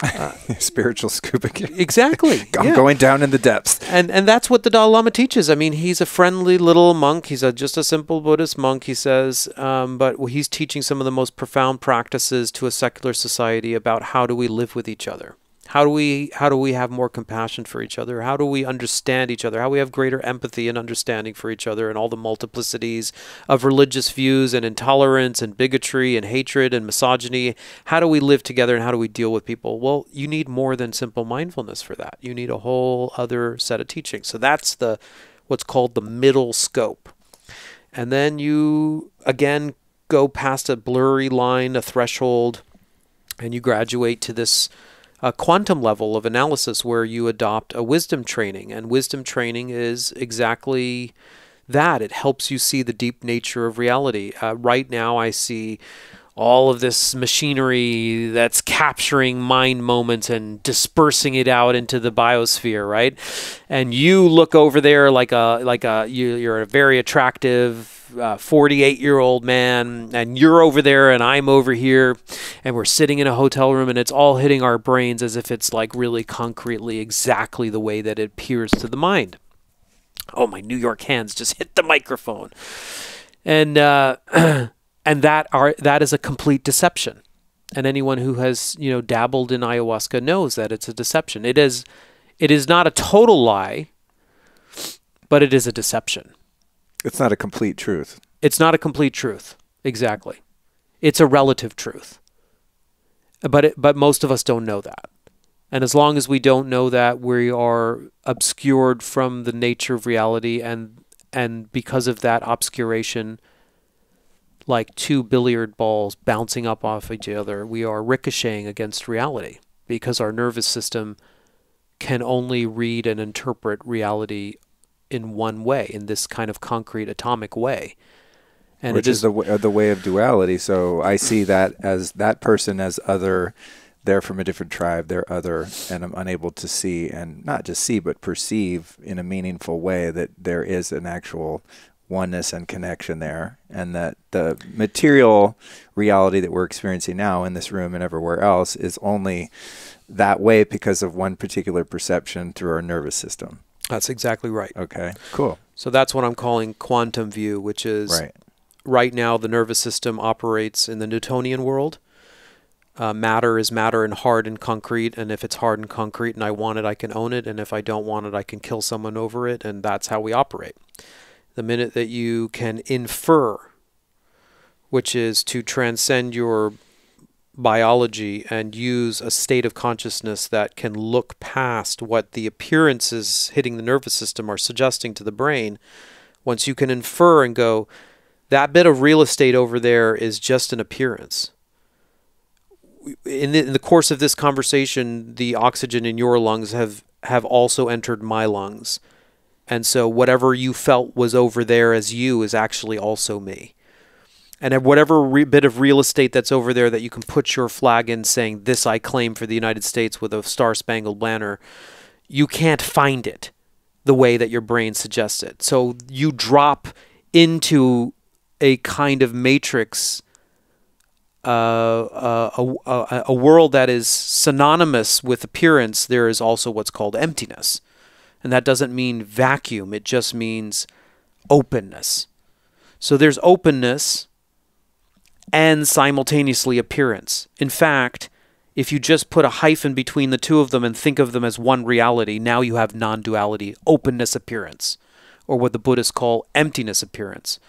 Uh, Spiritual scuba gear. Exactly. I'm yeah. going down in the depths. And and that's what the Dalai Lama teaches. I mean, he's a friendly little monk. He's a, just a simple Buddhist monk, he says. Um, but he's teaching some of the most profound practices to a secular society about how do we live with each other. How do we how do we have more compassion for each other? How do we understand each other? How do we have greater empathy and understanding for each other and all the multiplicities of religious views and intolerance and bigotry and hatred and misogyny? How do we live together and how do we deal with people? Well, you need more than simple mindfulness for that. You need a whole other set of teaching. So that's the what's called the middle scope. And then you again go past a blurry line, a threshold, and you graduate to this a quantum level of analysis where you adopt a wisdom training. And wisdom training is exactly that. It helps you see the deep nature of reality. Uh, right now I see all of this machinery that's capturing mind moments and dispersing it out into the biosphere, right? And you look over there like a, like a, you, you're a very attractive forty-eight-year-old uh, man, and you're over there and I'm over here, and we're sitting in a hotel room and it's all hitting our brains as if it's like really concretely exactly the way that it appears to the mind. Oh, my New York hands just hit the microphone. And uh, and that are that is a complete deception. And anyone who has, you know, dabbled in ayahuasca knows that it's a deception. It is, it is not a total lie, but it is a deception. It's not a complete truth. It's not a complete truth. Exactly. It's a relative truth. But it, but most of us don't know that. And as long as we don't know that, we are obscured from the nature of reality. And, and because of that obscuration, like two billiard balls bouncing up off each other, we are ricocheting against reality because our nervous system can only read and interpret reality in one way, in this kind of concrete atomic way. And Which it is, is the, w the way of duality. So I see that as that person as other, they're from a different tribe, they're other, and I'm unable to see, and not just see, but perceive in a meaningful way that there is an actual oneness and connection there, and that the material reality that we're experiencing now in this room and everywhere else is only that way because of one particular perception through our nervous system. That's exactly right. Okay, cool. So that's what I'm calling quantum view, which is right, right now the nervous system operates in the Newtonian world. Uh, matter is matter and hard and concrete, and if it's hard and concrete and I want it, I can own it, and if I don't want it, I can kill someone over it, and that's how we operate. The minute that you can infer, which is to transcend your biology and use a state of consciousness that can look past what the appearances hitting the nervous system are suggesting to the brain, once you can infer and go, that bit of real estate over there is just an appearance. In the, in the course of this conversation, the oxygen in your lungs have, have also entered my lungs. And so whatever you felt was over there as you is actually also me. And whatever re bit of real estate that's over there that you can put your flag in saying, this I claim for the United States with a star-spangled banner, you can't find it the way that your brain suggests it. So you drop into a kind of matrix, uh, uh, a, a, a world that is synonymous with appearance. There is also what's called emptiness. And that doesn't mean vacuum. It just means openness. So there's openness and simultaneously appearance. In fact, if you just put a hyphen between the two of them and think of them as one reality, now you have non-duality, openness appearance, or what the Buddhists call emptiness appearance.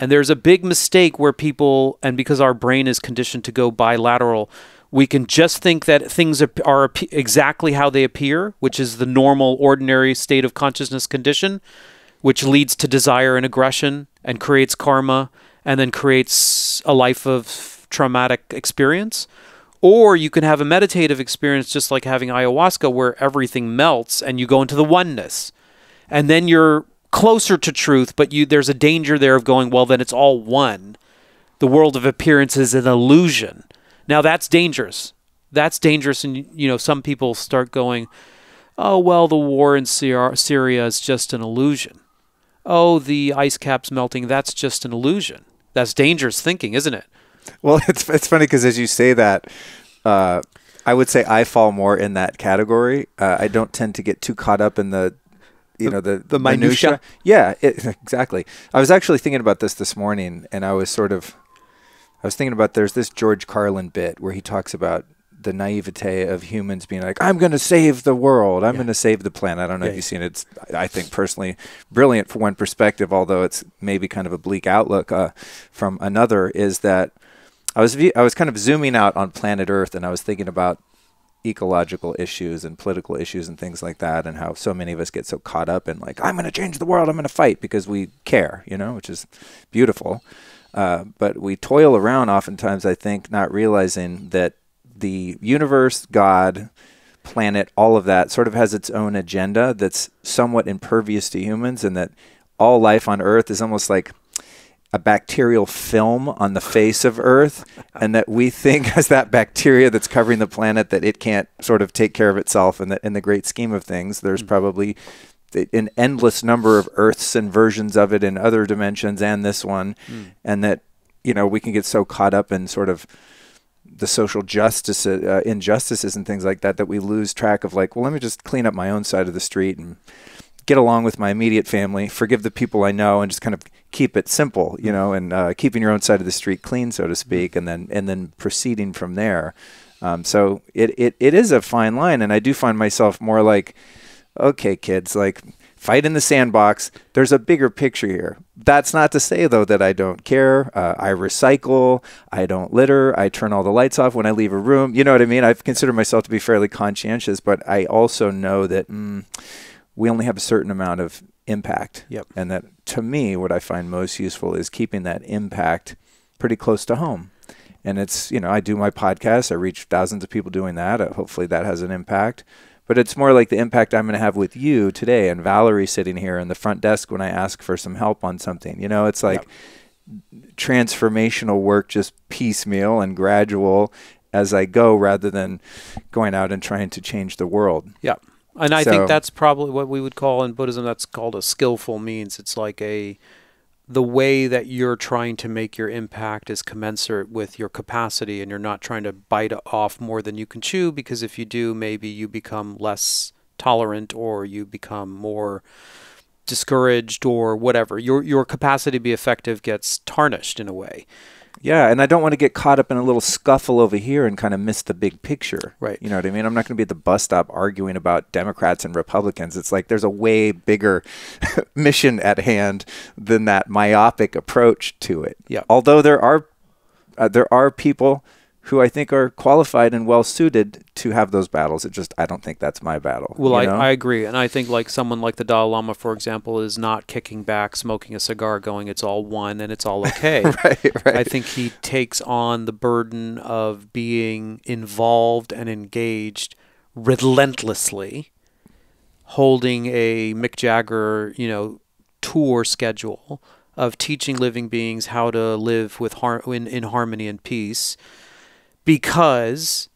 And there's a big mistake where people, and because our brain is conditioned to go bilateral, we can just think that things are, are exactly how they appear, which is the normal, ordinary state of consciousness condition, which leads to desire and aggression and creates karma and then creates a life of traumatic experience. Or you can have a meditative experience just like having ayahuasca where everything melts and you go into the oneness. And then you're closer to truth, but you, there's a danger there of going, well, then it's all one. The world of appearance is an illusion. Now that's dangerous. That's dangerous, and you know some people start going, "Oh well, the war in Syria is just an illusion. Oh, the ice caps melting—that's just an illusion." That's dangerous thinking, isn't it? Well, it's it's funny because as you say that, uh, I would say I fall more in that category. Uh, I don't tend to get too caught up in the, you know, the the minutia. minutia. Yeah, it, exactly. I was actually thinking about this this morning, and I was sort of. I was thinking about there's this George Carlin bit where he talks about the naivete of humans being like, I'm going to save the world. I'm yeah. going to save the planet. I don't know yeah, if you've yeah. seen it. It's, I think personally brilliant from one perspective, although it's maybe kind of a bleak outlook uh, from another, is that I was, I was kind of zooming out on planet Earth and I was thinking about ecological issues and political issues and things like that and how so many of us get so caught up in like, I'm going to change the world. I'm going to fight because we care, you know, which is beautiful. Uh, but we toil around oftentimes, I think, not realizing that the universe, God, planet, all of that sort of has its own agenda that's somewhat impervious to humans, and that all life on Earth is almost like a bacterial film on the face of Earth, and that we think as that bacteria that's covering the planet that it can't sort of take care of itself, and that in the great scheme of things, there's probably an endless number of Earths and versions of it in other dimensions and this one. Mm. And that, you know, we can get so caught up in sort of the social justice, uh, injustices and things like that, that we lose track of like, well, let me just clean up my own side of the street and get along with my immediate family, forgive the people I know, and just kind of keep it simple, you know, and uh, keeping your own side of the street clean, so to speak, and then, and then proceeding from there. Um, so it, it, it is a fine line. And I do find myself more like, okay, kids, like fight in the sandbox. There's a bigger picture here. That's not to say, though, that I don't care. Uh, I recycle. I don't litter. I turn all the lights off when I leave a room. You know what I mean? I've considered myself to be fairly conscientious, but I also know that mm, we only have a certain amount of impact. Yep. And that, to me, what I find most useful is keeping that impact pretty close to home. And it's, you know, I do my podcast. I reach thousands of people doing that. Uh, hopefully that has an impact. But it's more like the impact I'm going to have with you today and Valerie sitting here in the front desk when I ask for some help on something. You know, it's like yep. transformational work, just piecemeal and gradual as I go, rather than going out and trying to change the world. Yeah. And I so, think that's probably what we would call in Buddhism, that's called a skillful means. It's like a, the way that you're trying to make your impact is commensurate with your capacity, and you're not trying to bite off more than you can chew, because if you do, maybe you become less tolerant or you become more discouraged or whatever. Your, your capacity to be effective gets tarnished in a way. Yeah, and I don't want to get caught up in a little scuffle over here and kind of miss the big picture. Right. You know what I mean? I'm not going to be at the bus stop arguing about Democrats and Republicans. It's like there's a way bigger mission at hand than that myopic approach to it. Yeah. Although there are uh, there are people who I think are qualified and well-suited to have those battles. It just, I don't think that's my battle. Well, I, I agree. And I think like someone like the Dalai Lama, for example, is not kicking back, smoking a cigar, going, it's all one and it's all okay. Right, right. I think he takes on the burden of being involved and engaged relentlessly, holding a Mick Jagger, you know, tour schedule of teaching living beings how to live with har- in, in harmony and peace, because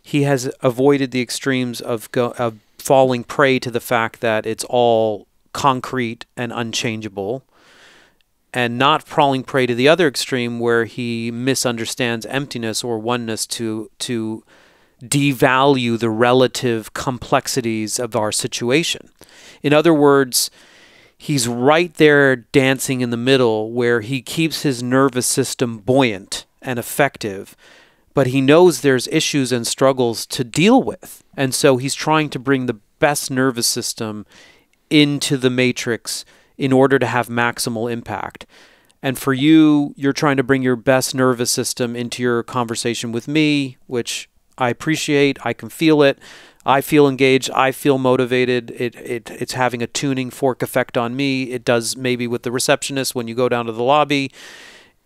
he has avoided the extremes of, go, of falling prey to the fact that it's all concrete and unchangeable, and not falling prey to the other extreme where he misunderstands emptiness or oneness to, to devalue the relative complexities of our situation. In other words, he's right there dancing in the middle, where he keeps his nervous system buoyant and effective, but he knows there's issues and struggles to deal with. And so he's trying to bring the best nervous system into the matrix in order to have maximal impact. And for you, you're trying to bring your best nervous system into your conversation with me, which I appreciate. I can feel it. I feel engaged. I feel motivated. It, it, it's having a tuning fork effect on me. It does maybe with the receptionist when you go down to the lobby.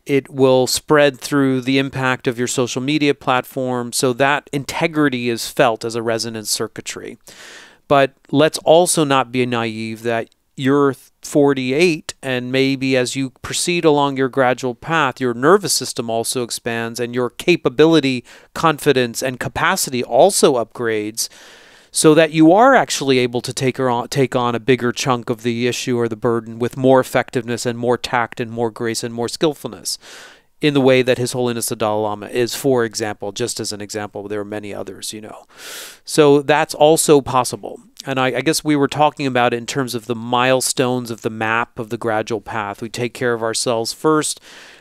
It will spread through the impact of your social media platform, so that integrity is felt as a resonance circuitry. But let's also not be naive that you're forty-eight, and maybe as you proceed along your gradual path, your nervous system also expands, and your capability, confidence, and capacity also upgrades, so that you are actually able to take on, take on a bigger chunk of the issue or the burden with more effectiveness and more tact and more grace and more skillfulness, in the way that His Holiness the Dalai Lama is, for example, just as an example. There are many others, you know. So that's also possible. And I, I guess we were talking about it in terms of the milestones of the map of the gradual path. We take care of ourselves first.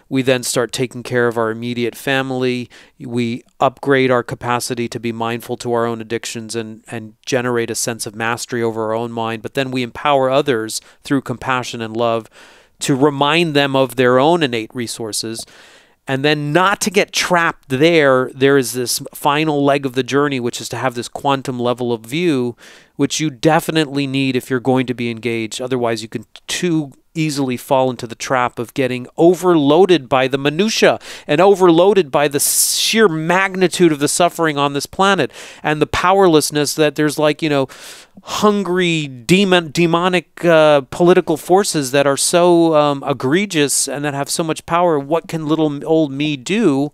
We then start taking care of our immediate family. We upgrade our capacity to be mindful to our own addictions and, and generate a sense of mastery over our own mind. But then we empower others through compassion and love to remind them of their own innate resources. And then not to get trapped there, there is this final leg of the journey, which is to have this quantum level of view, which you definitely need if you're going to be engaged. Otherwise, you can too easily fall into the trap of getting overloaded by the minutia and overloaded by the sheer magnitude of the suffering on this planet and the powerlessness that there's, like, you know, hungry demon demonic uh, political forces that are so um, egregious and that have so much power. What can little old me do?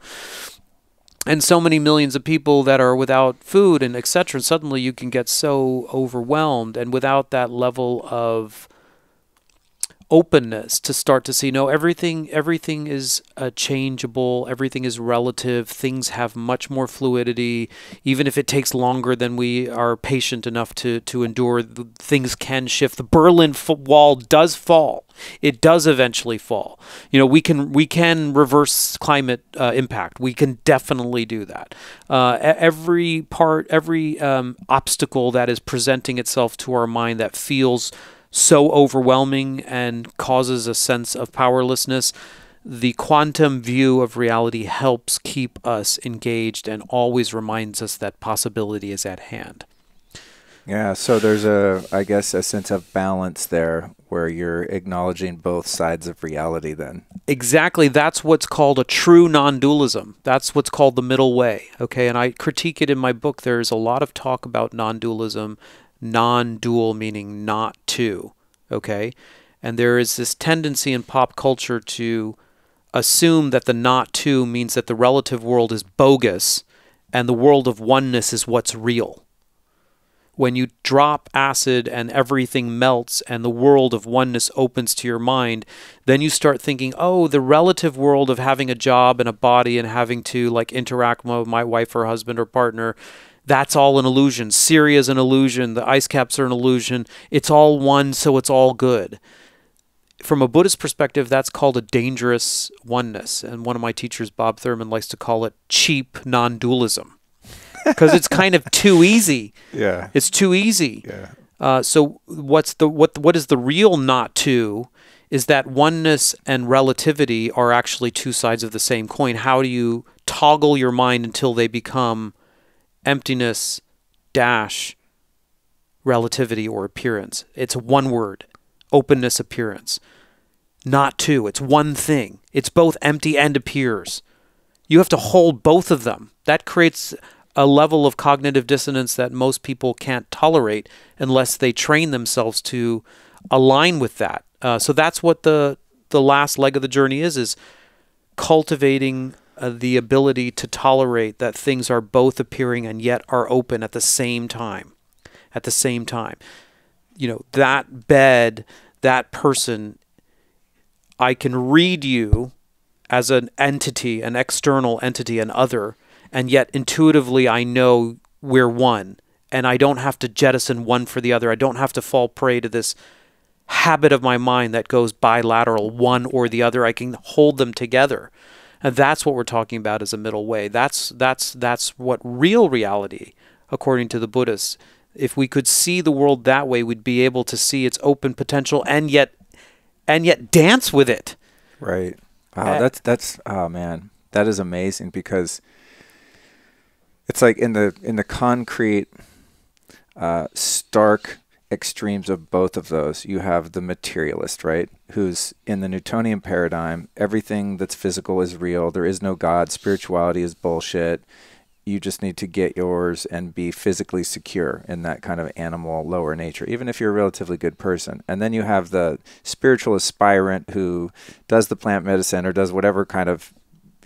And so many millions of people that are without food and et cetera. Suddenly you can get so overwhelmed, and without that level of openness to start to see, no, everything everything is uh, changeable, everything is relative, things have much more fluidity. Even if it takes longer than we are patient enough to to endure, things can shift. The Berlin Wall does fall. It does eventually fall. You know, we can we can reverse climate uh, impact. We can definitely do that. Uh, every part, every um, obstacle that is presenting itself to our mind that feels so overwhelming and causes a sense of powerlessness, the quantum view of reality helps keep us engaged and always reminds us that possibility is at hand. Yeah, so there's a, I guess, a sense of balance there where you're acknowledging both sides of reality then. Exactly. That's what's called a true non-dualism. That's what's called the middle way. Okay, and I critique it in my book. There's a lot of talk about non-dualism, non-dual meaning not two, okay? And there is this tendency in pop culture to assume that the not two means that the relative world is bogus and the world of oneness is what's real. When you drop acid and everything melts and the world of oneness opens to your mind, then you start thinking, oh, the relative world of having a job and a body and having to like interact with my wife or husband or partner, that's all an illusion. Syria is an illusion. The ice caps are an illusion. It's all one, so it's all good. From a Buddhist perspective, that's called a dangerous oneness. And one of my teachers, Bob Thurman, likes to call it cheap non-dualism. Because it's kind of too easy. Yeah, it's too easy. Yeah. Uh, so what's the what? What is the real not to? Is that oneness and relativity are actually two sides of the same coin? How do you toggle your mind until they become emptiness dash relativity or appearance? It's one word: openness, appearance. Not two. It's one thing. It's both empty and appears. You have to hold both of them. That creates a level of cognitive dissonance that most people can't tolerate unless they train themselves to align with that. Uh, so that's what the the last leg of the journey is, is cultivating uh, the ability to tolerate that things are both appearing and yet are open at the same time. At the same time. You know, that bed, that person, I can read you as an entity, an external entity, an other, and yet intuitively I know we're one, and I don't have to jettison one for the other. I don't have to fall prey to this habit of my mind that goes bilateral, one or the other. I can hold them together. And that's what we're talking about as a middle way. That's, that's, that's what real reality, according to the Buddhists, if we could see the world that way, we'd be able to see its open potential and yet, and yet dance with it. Right. Wow, uh, that's, that's, oh man, that is amazing, because it's like in the in the concrete, uh, stark extremes of both of those, you have the materialist, right? Who's in the Newtonian paradigm, everything that's physical is real. There is no God. Spirituality is bullshit. You just need to get yours and be physically secure in that kind of animal, lower nature, even if you're a relatively good person. And then you have the spiritual aspirant who does the plant medicine or does whatever kind of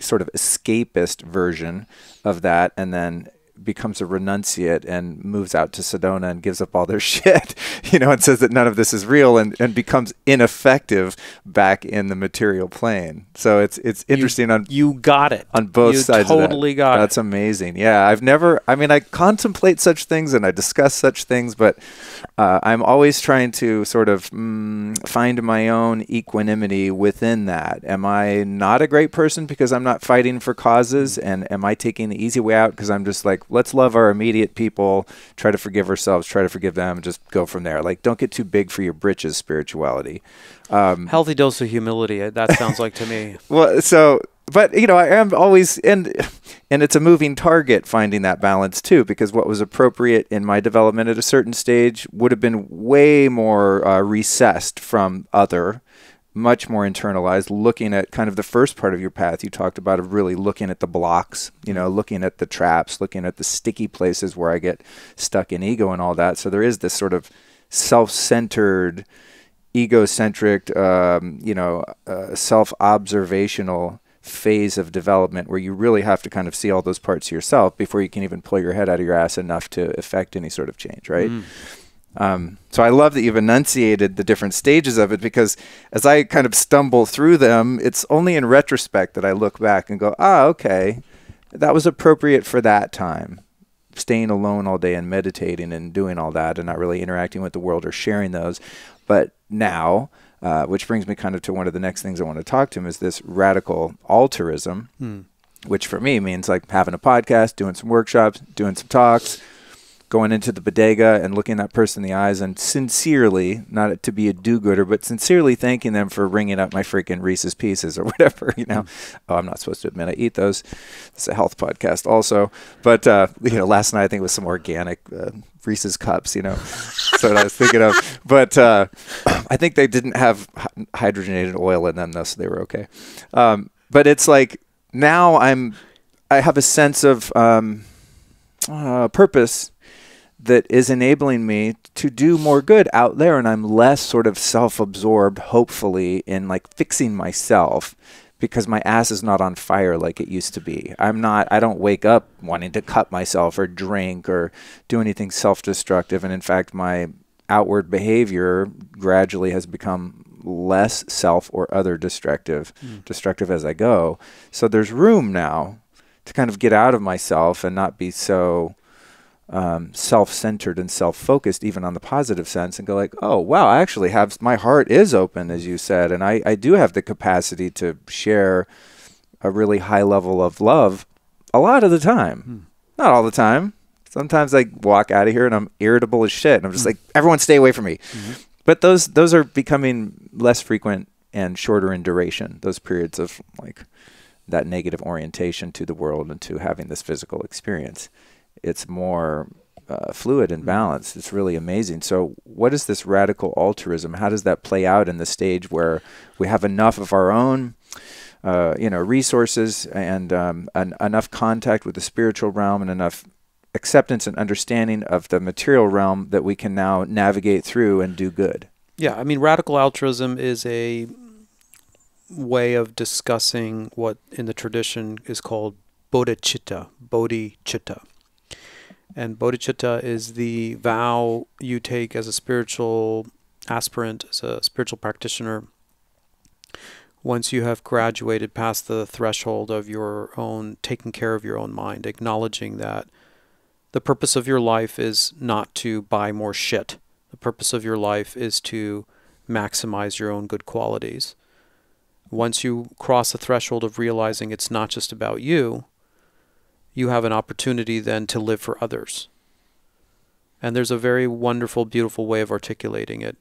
sort of escapist version of that, and then becomes a renunciate and moves out to Sedona and gives up all their shit, you know, and says that none of this is real, and, and becomes ineffective back in the material plane. So it's it's interesting. You, on you got it on both you sides. You totally of that. got That's it. That's amazing. Yeah, I've never. I mean, I contemplate such things and I discuss such things, but uh, I'm always trying to sort of mm, find my own equanimity within that. Am I not a great person because I'm not fighting for causes, and am I taking the easy way out because I'm just like, let's love our immediate people, try to forgive ourselves, try to forgive them, and just go from there. Like, don't get too big for your britches spirituality. Um, Healthy dose of humility, that sounds like to me. Well, so, but, you know, I am always, and, and it's a moving target finding that balance too, because what was appropriate in my development at a certain stage would have been way more uh, recessed from other, much more internalized, looking at kind of the first part of your path you talked about, of really looking at the blocks, you know, looking at the traps, looking at the sticky places where I get stuck in ego and all that. So there is this sort of self-centered, egocentric, um, you know, uh, self-observational phase of development where you really have to kind of see all those parts of yourself before you can even pull your head out of your ass enough to affect any sort of change, right? Mm. Um, so I love that you've enunciated the different stages of it, because as I kind of stumble through them, it's only in retrospect that I look back and go, ah, okay, that was appropriate for that time. Staying alone all day and meditating and doing all that and not really interacting with the world or sharing those. But now, uh, which brings me kind of to one of the next things I want to talk to him, is this radical altruism, mm. which for me means like having a podcast, doing some workshops, doing some talks, going into the bodega and looking that person in the eyes and sincerely, not to be a do-gooder, but sincerely thanking them for ringing up my freaking Reese's Pieces or whatever, you know. Oh, I'm not supposed to admit I eat those. It's a health podcast also. But, uh, you know, last night I think it was some organic uh, Reese's Cups, you know. That's what I was thinking of. But uh, I think they didn't have hydrogenated oil in them, though, so they were okay. Um, but it's like now I'm, I have a sense of um, uh, purpose that is enabling me to do more good out there. And I'm less sort of self-absorbed, hopefully, in like fixing myself because my ass is not on fire like it used to be. I'm not, I don't wake up wanting to cut myself or drink or do anything self-destructive. And in fact, my outward behavior gradually has become less self or other destructive, mm. destructive as I go. So there's room now to kind of get out of myself and not be so Um, self-centered and self-focused, even on the positive sense, and go like, oh, wow, I actually have, my heart is open, as you said, and I, I do have the capacity to share a really high level of love a lot of the time. Hmm. Not all the time. Sometimes I walk out of here and I'm irritable as shit, and I'm just like, everyone stay away from me. Mm-hmm. But those, those are becoming less frequent and shorter in duration, those periods of like that negative orientation to the world and to having this physical experience. It's more uh, fluid and balanced. It's really amazing. So what is this radical altruism? How does that play out in the stage where we have enough of our own uh, you know, resources and um, an, enough contact with the spiritual realm and enough acceptance and understanding of the material realm that we can now navigate through and do good? Yeah, I mean, radical altruism is a way of discussing what in the tradition is called bodhicitta, bodhicitta. And bodhicitta is the vow you take as a spiritual aspirant, as a spiritual practitioner, once you have graduated past the threshold of your own, taking care of your own mind, acknowledging that the purpose of your life is not to buy more shit. The purpose of your life is to maximize your own good qualities. Once you cross the threshold of realizing it's not just about you, you have an opportunity then to live for others. And there's a very wonderful, beautiful way of articulating it.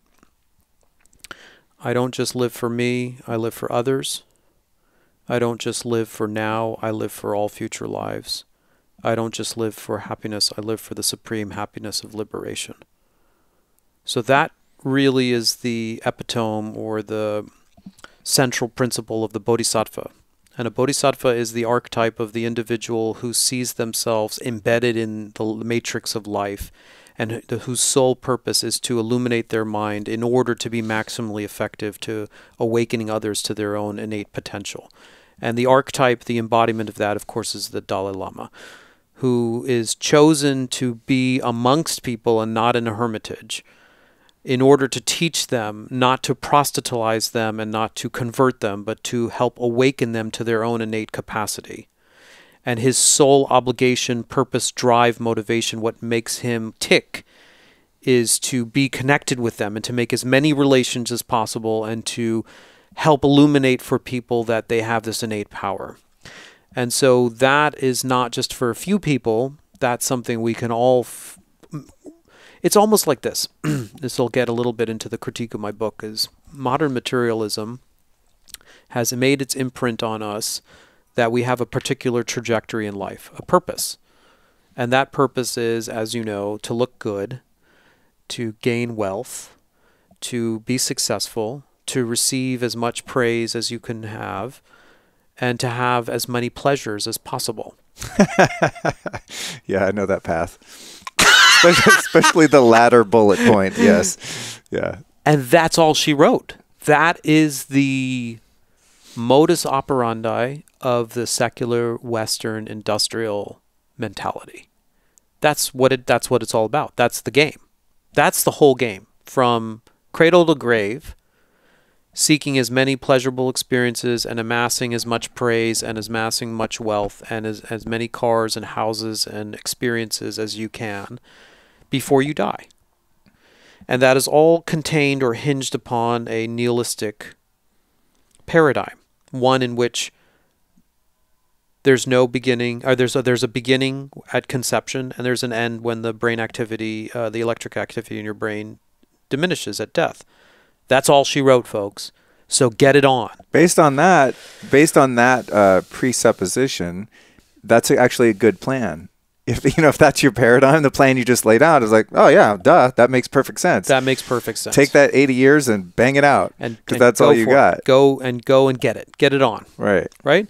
I don't just live for me, I live for others. I don't just live for now, I live for all future lives. I don't just live for happiness, I live for the supreme happiness of liberation. So that really is the epitome or the central principle of the bodhisattva. And a bodhisattva is the archetype of the individual who sees themselves embedded in the matrix of life and whose sole purpose is to illuminate their mind in order to be maximally effective to awakening others to their own innate potential. And the archetype, the embodiment of that, of course, is the Dalai Lama, who is chosen to be amongst people and not in a hermitage, in order to teach them, not to proselytize them and not to convert them, but to help awaken them to their own innate capacity. And his sole obligation, purpose, drive, motivation, what makes him tick, is to be connected with them and to make as many relations as possible and to help illuminate for people that they have this innate power. And so that is not just for a few people. That's something we can all... F It's almost like this. This will get a little bit into the critique of my book, is modern materialism has made its imprint on us that we have a particular trajectory in life, a purpose. And that purpose is, as you know, to look good, to gain wealth, to be successful, to receive as much praise as you can have, and to have as many pleasures as possible. Yeah, I know that path. Especially the latter bullet point, yes. Yeah. And that's all she wrote. That is the modus operandi of the secular Western industrial mentality. That's what it that's what it's all about. That's the game. That's the whole game. From cradle to grave, seeking as many pleasurable experiences and amassing as much praise and amassing much wealth and as, as many cars and houses and experiences as you can before you die. And that is all contained or hinged upon a nihilistic paradigm, one in which there's no beginning, or there's a, there's a beginning at conception, and there's an end when the brain activity, uh, the electric activity in your brain diminishes at death. That's all she wrote, folks. So get it on. Based on that, based on that uh, presupposition, that's actually a good plan. If you know, if that's your paradigm, the plan you just laid out is like, oh yeah, duh, that makes perfect sense. That makes perfect sense. Take that eighty years and bang it out, and because that's all you got. It. Go and go and get it, get it on. Right, right.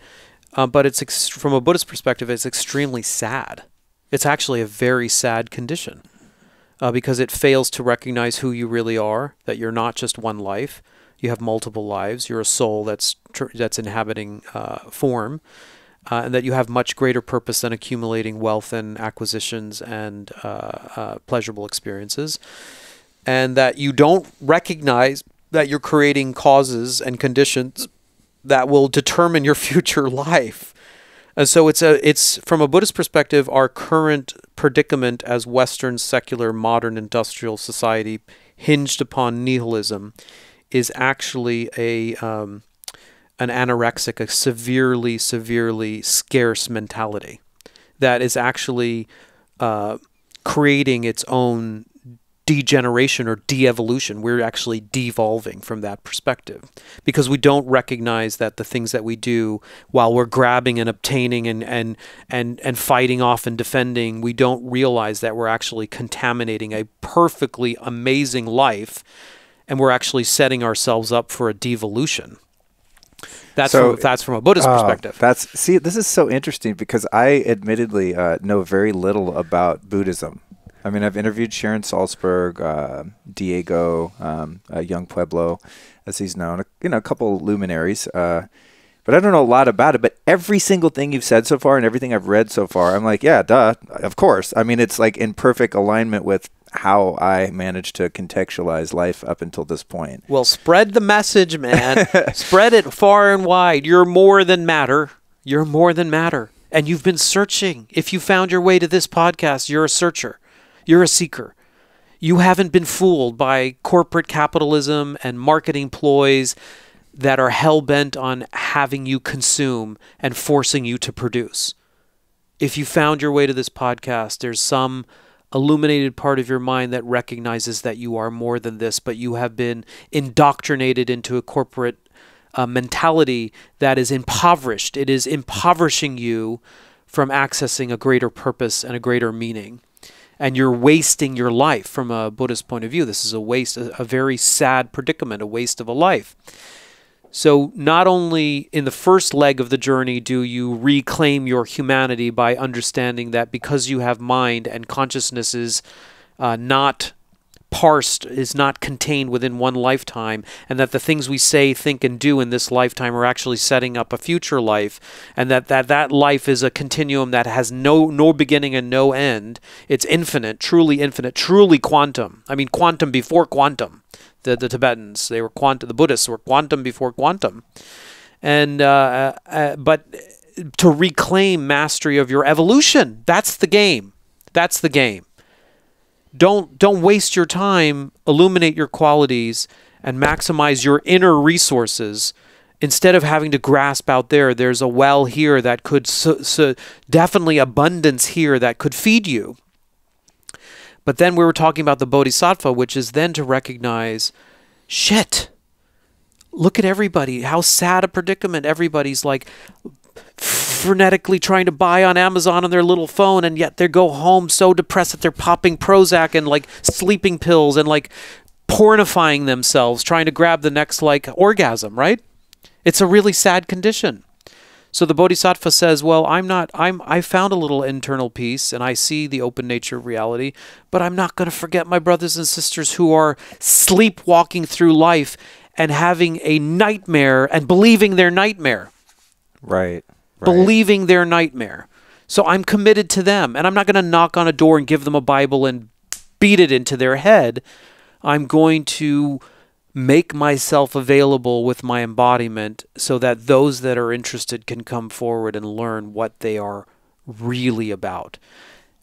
Um, but it's ex from a Buddhist perspective, it's extremely sad. It's actually a very sad condition uh, because it fails to recognize who you really are. That you're not just one life. You have multiple lives. You're a soul that's tr that's inhabiting uh, form. Uh, and that you have much greater purpose than accumulating wealth and acquisitions and uh, uh, pleasurable experiences, and that you don't recognize that you're creating causes and conditions that will determine your future life. And so it's a it's from a Buddhist perspective, our current predicament as Western secular modern industrial society hinged upon nihilism is actually a um, an anorexic, a severely, severely scarce mentality that is actually uh, creating its own degeneration or de-evolution. We're actually devolving from that perspective because we don't recognize that the things that we do while we're grabbing and obtaining and, and, and, and fighting off and defending, we don't realize that we're actually contaminating a perfectly amazing life, and we're actually setting ourselves up for a devolution. That's, so, from, that's from a Buddhist uh, perspective. That's see, this is so interesting because I admittedly uh, know very little about Buddhism. I mean, I've interviewed Sharon Salzberg, uh, Diego, um, uh, Young Pueblo, as he's known, you know, a couple luminaries. Uh, but I don't know a lot about it. But every single thing you've said so far and everything I've read so far, I'm like, yeah, duh, of course. I mean, it's like in perfect alignment with how I managed to contextualize life up until this point. Well, spread the message, man. Spread it far and wide. You're more than matter. You're more than matter. And you've been searching. If you found your way to this podcast, you're a searcher. You're a seeker. You haven't been fooled by corporate capitalism and marketing ploys that are hell-bent on having you consume and forcing you to produce. If you found your way to this podcast, there's some illuminated part of your mind that recognizes that you are more than this, but you have been indoctrinated into a corporate uh, mentality that is impoverished. It is impoverishing you from accessing a greater purpose and a greater meaning. And you're wasting your life from a Buddhist point of view. This is a waste, a, a very sad predicament, a waste of a life. So not only in the first leg of the journey do you reclaim your humanity by understanding that because you have mind and consciousness is uh, not parsed, is not contained within one lifetime, and that the things we say, think, and do in this lifetime are actually setting up a future life, and that that, that life is a continuum that has no, no beginning and no end. It's infinite, truly infinite, truly quantum. I mean, quantum before quantum. The, the Tibetans, they were quantum, the Buddhists were quantum before quantum. And, uh, uh, but to reclaim mastery of your evolution, that's the game. That's the game. Don't, don't waste your time, illuminate your qualities and maximize your inner resources. Instead of having to grasp out there, there's a well here that could, so, so definitely abundance here that could feed you. But then we were talking about the bodhisattva, which is then to recognize, shit, look at everybody, how sad a predicament. Everybody's like frenetically trying to buy on Amazon on their little phone, and yet they go home so depressed that they're popping Prozac and like sleeping pills and like pornifying themselves, trying to grab the next like orgasm, right? It's a really sad condition. So the bodhisattva says, well, I'm not, I'm, I found a little internal peace and I see the open nature of reality, but I'm not going to forget my brothers and sisters who are sleepwalking through life and having a nightmare and believing their nightmare. Right. right. Believing their nightmare. So I'm committed to them, and I'm not going to knock on a door and give them a Bible and beat it into their head. I'm going to make myself available with my embodiment so that those that are interested can come forward and learn what they are really about.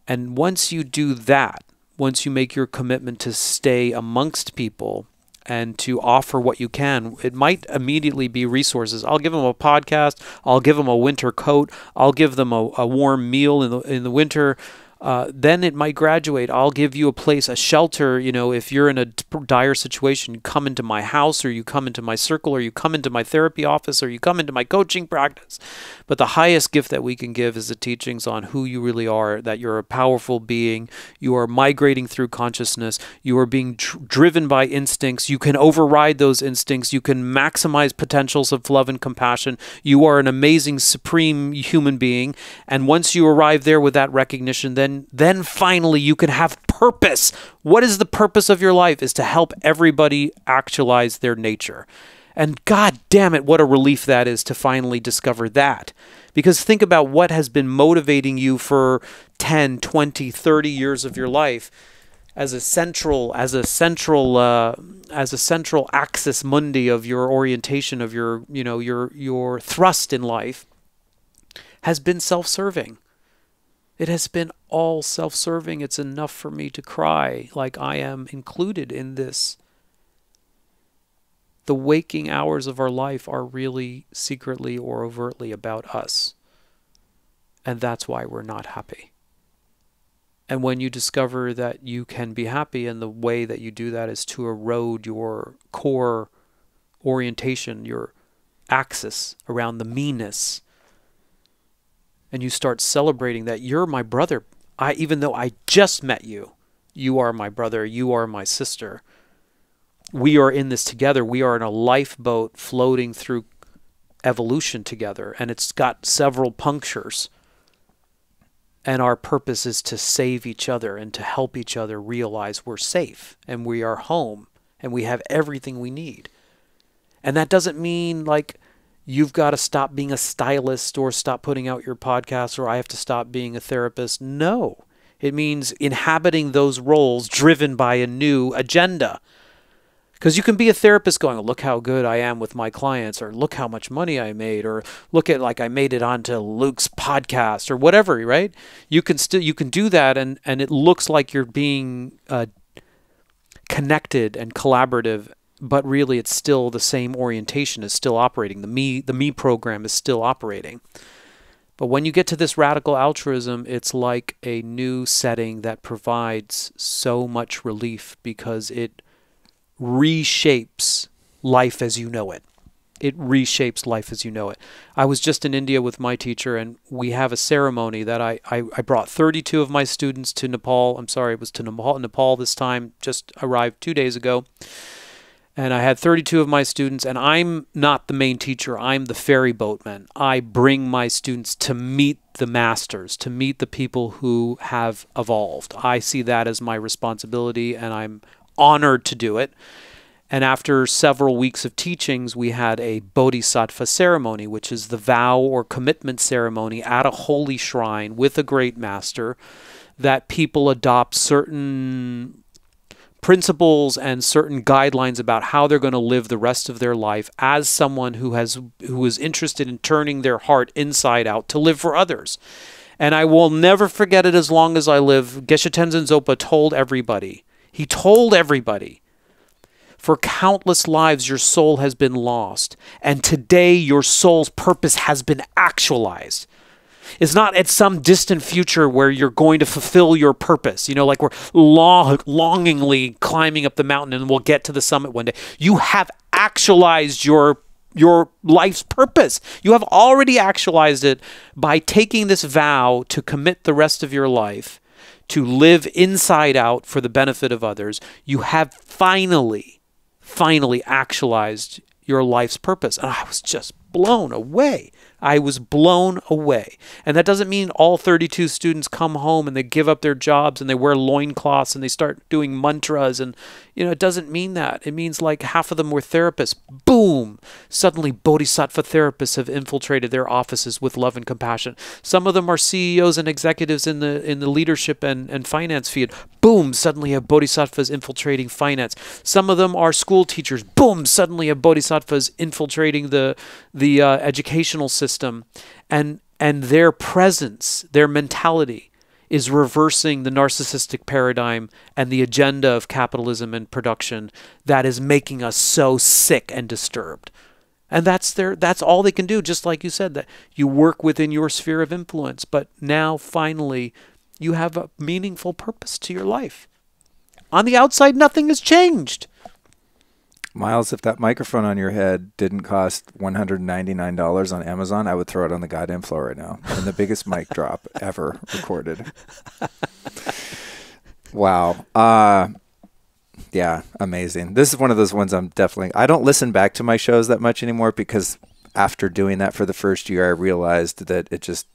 And once you do that, once you make your commitment to stay amongst people and to offer what you can. It might immediately be resources. I'll give them a podcast. I'll give them a winter coat. I'll give them a, a warm meal in the, in the winter. Uh, then it might graduate. I'll give you a place, a shelter. You know, if you're in a dire situation, you come into my house, or you come into my circle, or you come into my therapy office, or you come into my coaching practice. But the highest gift that we can give is the teachings on who you really are, that you're a powerful being. You are migrating through consciousness. You are being dr- driven by instincts. You can override those instincts. You can maximize potentials of love and compassion. You are an amazing, supreme human being. And once you arrive there with that recognition, then And then finally you can have purpose. What is the purpose of your life? Is to help everybody actualize their nature. And God damn it, what a relief that is to finally discover that. Because think about what has been motivating you for ten, twenty, thirty years of your life as a central, as a central, uh, as a central axis mundi of your orientation, of your, you know, your, your thrust in life has been self-serving. It has been all self-serving. It's enough for me to cry, like I am included in this. The waking hours of our life are really secretly or overtly about us. And that's why we're not happy. And when you discover that you can be happy, and the way that you do that is to erode your core orientation, your axis around the meanness, and you start celebrating that you're my brother. I, even though I just met you, you are my brother, you are my sister. We are in this together. We are in a lifeboat floating through evolution together, and it's got several punctures. And our purpose is to save each other and to help each other realize we're safe and we are home and we have everything we need. And that doesn't mean like, you've got to stop being a stylist or stop putting out your podcasts or I have to stop being a therapist. No, it means inhabiting those roles driven by a new agenda. Because you can be a therapist going, look how good I am with my clients, or look how much money I made, or look at like I made it onto Luke's podcast or whatever, right? You can still, you can do that, and, and it looks like you're being uh, connected and collaborative, but really it's still the same orientation is still operating. The me, the me program is still operating. But when you get to this radical altruism, it's like a new setting that provides so much relief because it reshapes life as you know it. It reshapes life as you know it. I was just in India with my teacher, and we have a ceremony that I, I, I brought thirty-two of my students to Nepal. I'm sorry, it was to Nepal, Nepal this time, just arrived two days ago. And I had thirty-two of my students, and I'm not the main teacher. I'm the ferry boatman. I bring my students to meet the masters, to meet the people who have evolved. I see that as my responsibility, and I'm honored to do it. And after several weeks of teachings, we had a bodhisattva ceremony, which is the vow or commitment ceremony at a holy shrine with a great master, that people adopt certain principles and certain guidelines about how they're going to live the rest of their life as someone who has who is interested in turning their heart inside out to live for others. And I will never forget it as long as I live. Geshe Tenzin Zopa told everybody, he told everybody, for countless lives your soul has been lost, and today your soul's purpose has been actualized. It's not at some distant future where you're going to fulfill your purpose. You know, like we're long, longingly climbing up the mountain and we'll get to the summit one day. You have actualized your, your life's purpose. You have already actualized it by taking this vow to commit the rest of your life to live inside out for the benefit of others. You have finally, finally actualized your life's purpose. And I was just blown away. I was blown away. And that doesn't mean all thirty-two students come home and they give up their jobs and they wear loincloths and they start doing mantras. And, you know, it doesn't mean that. It means like half of them were therapists. Boom! Suddenly bodhisattva therapists have infiltrated their offices with love and compassion. Some of them are C E Os and executives in the in the leadership and, and finance field. Boom! Suddenly have bodhisattvas infiltrating finance. Some of them are school teachers. Boom! Suddenly have bodhisattvas infiltrating the the uh, educational system. System and and their presence, their mentality is reversing the narcissistic paradigm and the agenda of capitalism and production that is making us so sick and disturbed. And that's their, that's all they can do, just like you said, that you work within your sphere of influence, but now finally you have a meaningful purpose to your life. On the outside, nothing has changed. Miles, if that microphone on your head didn't cost one hundred ninety-nine dollars on Amazon, I would throw it on the goddamn floor right now. And the biggest mic drop ever recorded. Wow. Uh, yeah, amazing. This is one of those ones I'm definitely... I don't listen back to my shows that much anymore because after doing that for the first year, I realized that it just...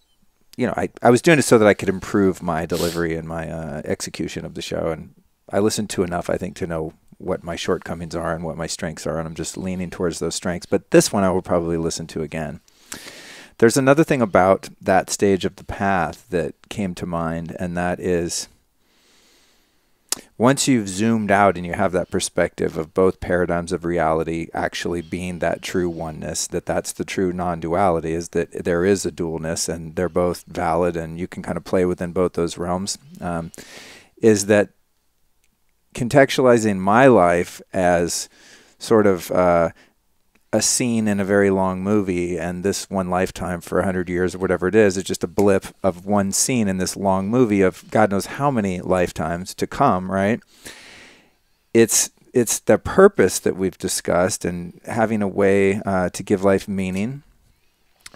You know, I, I was doing it so that I could improve my delivery and my uh, execution of the show. And I listened to enough, I think, to know what my shortcomings are and what my strengths are, and I'm just leaning towards those strengths. But this one I will probably listen to again. There's another thing about that stage of the path that came to mind, and that is once you've zoomed out and you have that perspective of both paradigms of reality actually being that true oneness, that that's the true non-duality, is that there is a dualness and they're both valid and you can kind of play within both those realms, um, is that contextualizing my life as sort of uh, a scene in a very long movie, and this one lifetime for a hundred years or whatever it is, it's just a blip of one scene in this long movie of God knows how many lifetimes to come, right? It's, it's the purpose that we've discussed and having a way uh, to give life meaning.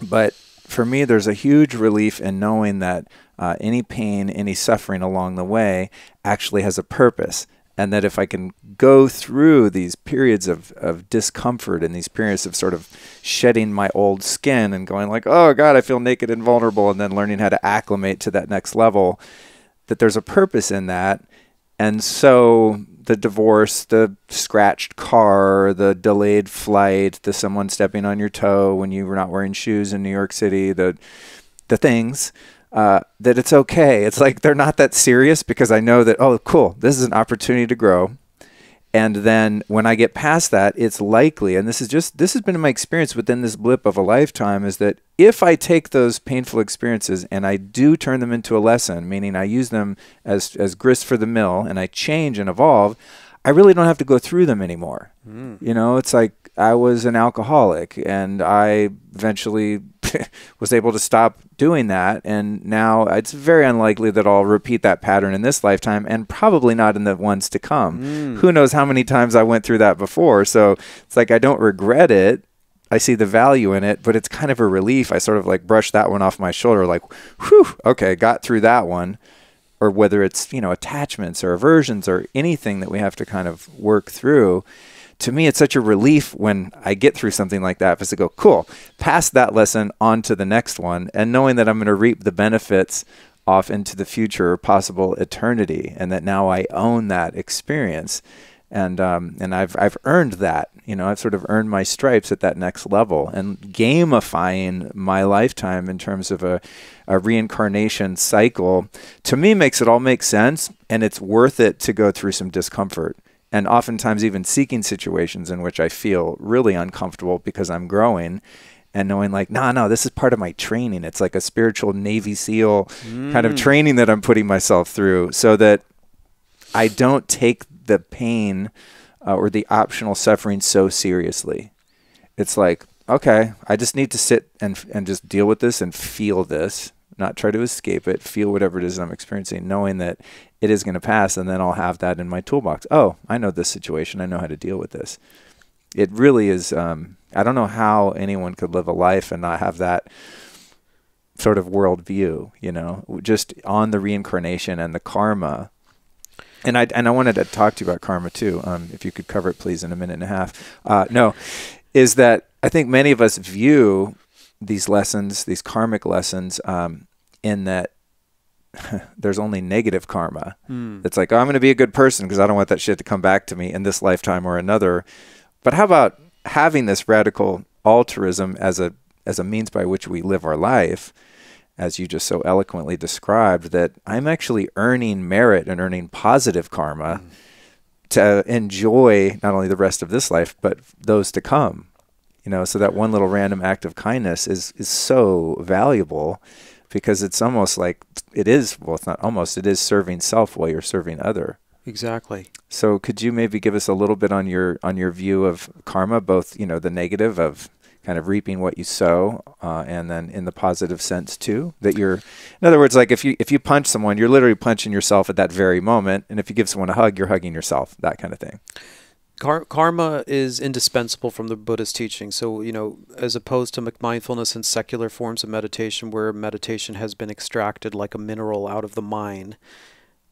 But for me, there's a huge relief in knowing that uh, any pain, any suffering along the way actually has a purpose. And that if I can go through these periods of, of discomfort and these periods of sort of shedding my old skin and going like, oh God, I feel naked and vulnerable, and then learning how to acclimate to that next level, that there's a purpose in that. And so the divorce, the scratched car, the delayed flight, the someone stepping on your toe when you were not wearing shoes in New York City, the, the things... Uh, that it's okay. It's like they're not that serious because I know that, oh, cool, this is an opportunity to grow. And then when I get past that, it's likely, and this is just, this has been my experience within this blip of a lifetime, is that if I take those painful experiences and I do turn them into a lesson, meaning I use them as, as grist for the mill and I change and evolve, I really don't have to go through them anymore. Mm. You know, it's like I was an alcoholic and I eventually was able to stop doing that. And now it's very unlikely that I'll repeat that pattern in this lifetime, and probably not in the ones to come. Mm. Who knows how many times I went through that before. So it's like, I don't regret it. I see the value in it, but it's kind of a relief. I sort of like brush that one off my shoulder, like, whew, okay, got through that one. Or whether it's, you know, attachments or aversions or anything that we have to kind of work through. To me, it's such a relief when I get through something like that, because I go, cool, pass that lesson on to the next one, and knowing that I'm going to reap the benefits off into the future, possible eternity, and that now I own that experience, and um, and I've I've earned that, you know, I've sort of earned my stripes at that next level, and gamifying my lifetime in terms of a, a reincarnation cycle, to me, makes it all make sense, and it's worth it to go through some discomfort. And oftentimes even seeking situations in which I feel really uncomfortable because I'm growing, and knowing like, no, no, this is part of my training. It's like a spiritual Navy SEAL mm. kind of training that I'm putting myself through, so that I don't take the pain uh, or the optional suffering so seriously. It's like, okay, I just need to sit and, and just deal with this and feel this, not try to escape it, feel whatever it is I'm experiencing, knowing that it is going to pass, and then I'll have that in my toolbox. Oh, I know this situation. I know how to deal with this. It really is, um, I don't know how anyone could live a life and not have that sort of worldview, you know, just on the reincarnation and the karma. And I, and I wanted to talk to you about karma too, um, if you could cover it, please, in a minute and a half. Uh, no, is that I think many of us view these lessons, these karmic lessons, um, in that there's only negative karma. Mm. It's like, oh, I'm going to be a good person because I don't want that shit to come back to me in this lifetime or another. But how about having this radical altruism as a, as a means by which we live our life, as you just so eloquently described, that I'm actually earning merit and earning positive karma mm. to enjoy not only the rest of this life, but those to come. You know, so that one little random act of kindness is, is so valuable because it's almost like it is, well, it's not almost, it is serving self while you're serving other. Exactly. So could you maybe give us a little bit on your on your view of karma, both, you know, the negative of kind of reaping what you sow, uh, and then in the positive sense too, that you're, in other words, like if you if you punch someone, you're literally punching yourself at that very moment, and if you give someone a hug, you're hugging yourself, that kind of thing. Kar karma is indispensable from the Buddhist teaching. So, you know, as opposed to McMindfulness and secular forms of meditation where meditation has been extracted like a mineral out of the mine,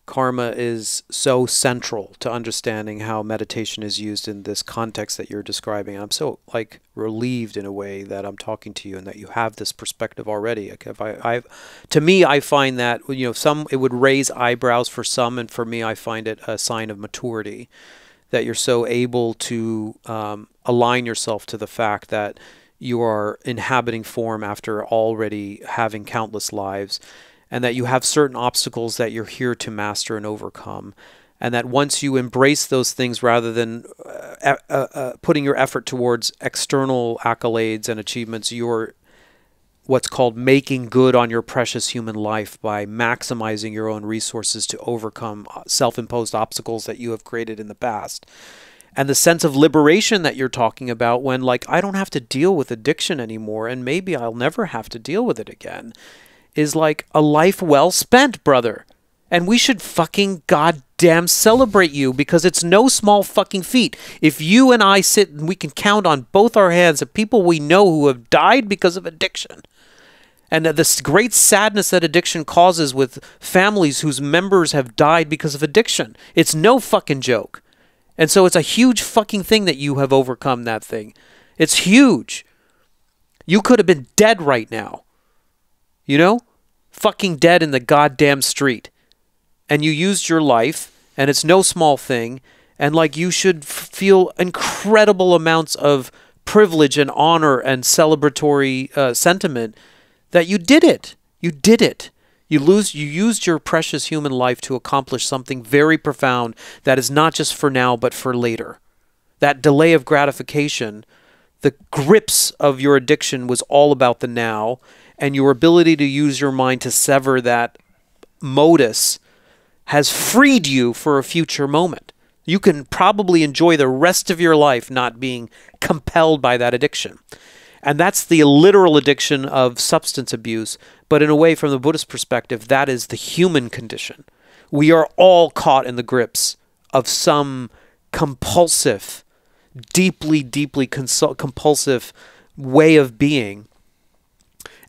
karma is so central to understanding how meditation is used in this context that you're describing. And I'm so, like, relieved in a way that I'm talking to you and that you have this perspective already. Like if I, I've, to me, I find that, you know, some, it would raise eyebrows for some, and for me, I find it a sign of maturity, that you're so able to um, align yourself to the fact that you are inhabiting form after already having countless lives, and that you have certain obstacles that you're here to master and overcome. And that once you embrace those things, rather than uh, uh, uh, putting your effort towards external accolades and achievements, you're what's called making good on your precious human life by maximizing your own resources to overcome self-imposed obstacles that you have created in the past. And the sense of liberation that you're talking about when, like, I don't have to deal with addiction anymore, and maybe I'll never have to deal with it again, is like a life well spent, brother. And we should fucking goddamn celebrate you, because it's no small fucking feat. If you and I sit and we can count on both our hands the people we know who have died because of addiction. And the great sadness that addiction causes with families whose members have died because of addiction. It's no fucking joke. And so it's a huge fucking thing that you have overcome that thing. It's huge. You could have been dead right now. You know, fucking dead in the goddamn street. And you used your life, and it's no small thing. And like, you should feel incredible amounts of privilege and honor and celebratory uh, sentiment that you did it. You did it. You lose, you used your precious human life to accomplish something very profound that is not just for now, but for later. That delay of gratification, the grips of your addiction was all about the now. And your ability to use your mind to sever that modus has freed you for a future moment. You can probably enjoy the rest of your life not being compelled by that addiction. And that's the literal addiction of substance abuse. But in a way, from the Buddhist perspective, that is the human condition. We are all caught in the grips of some compulsive, deeply, deeply compulsive way of being.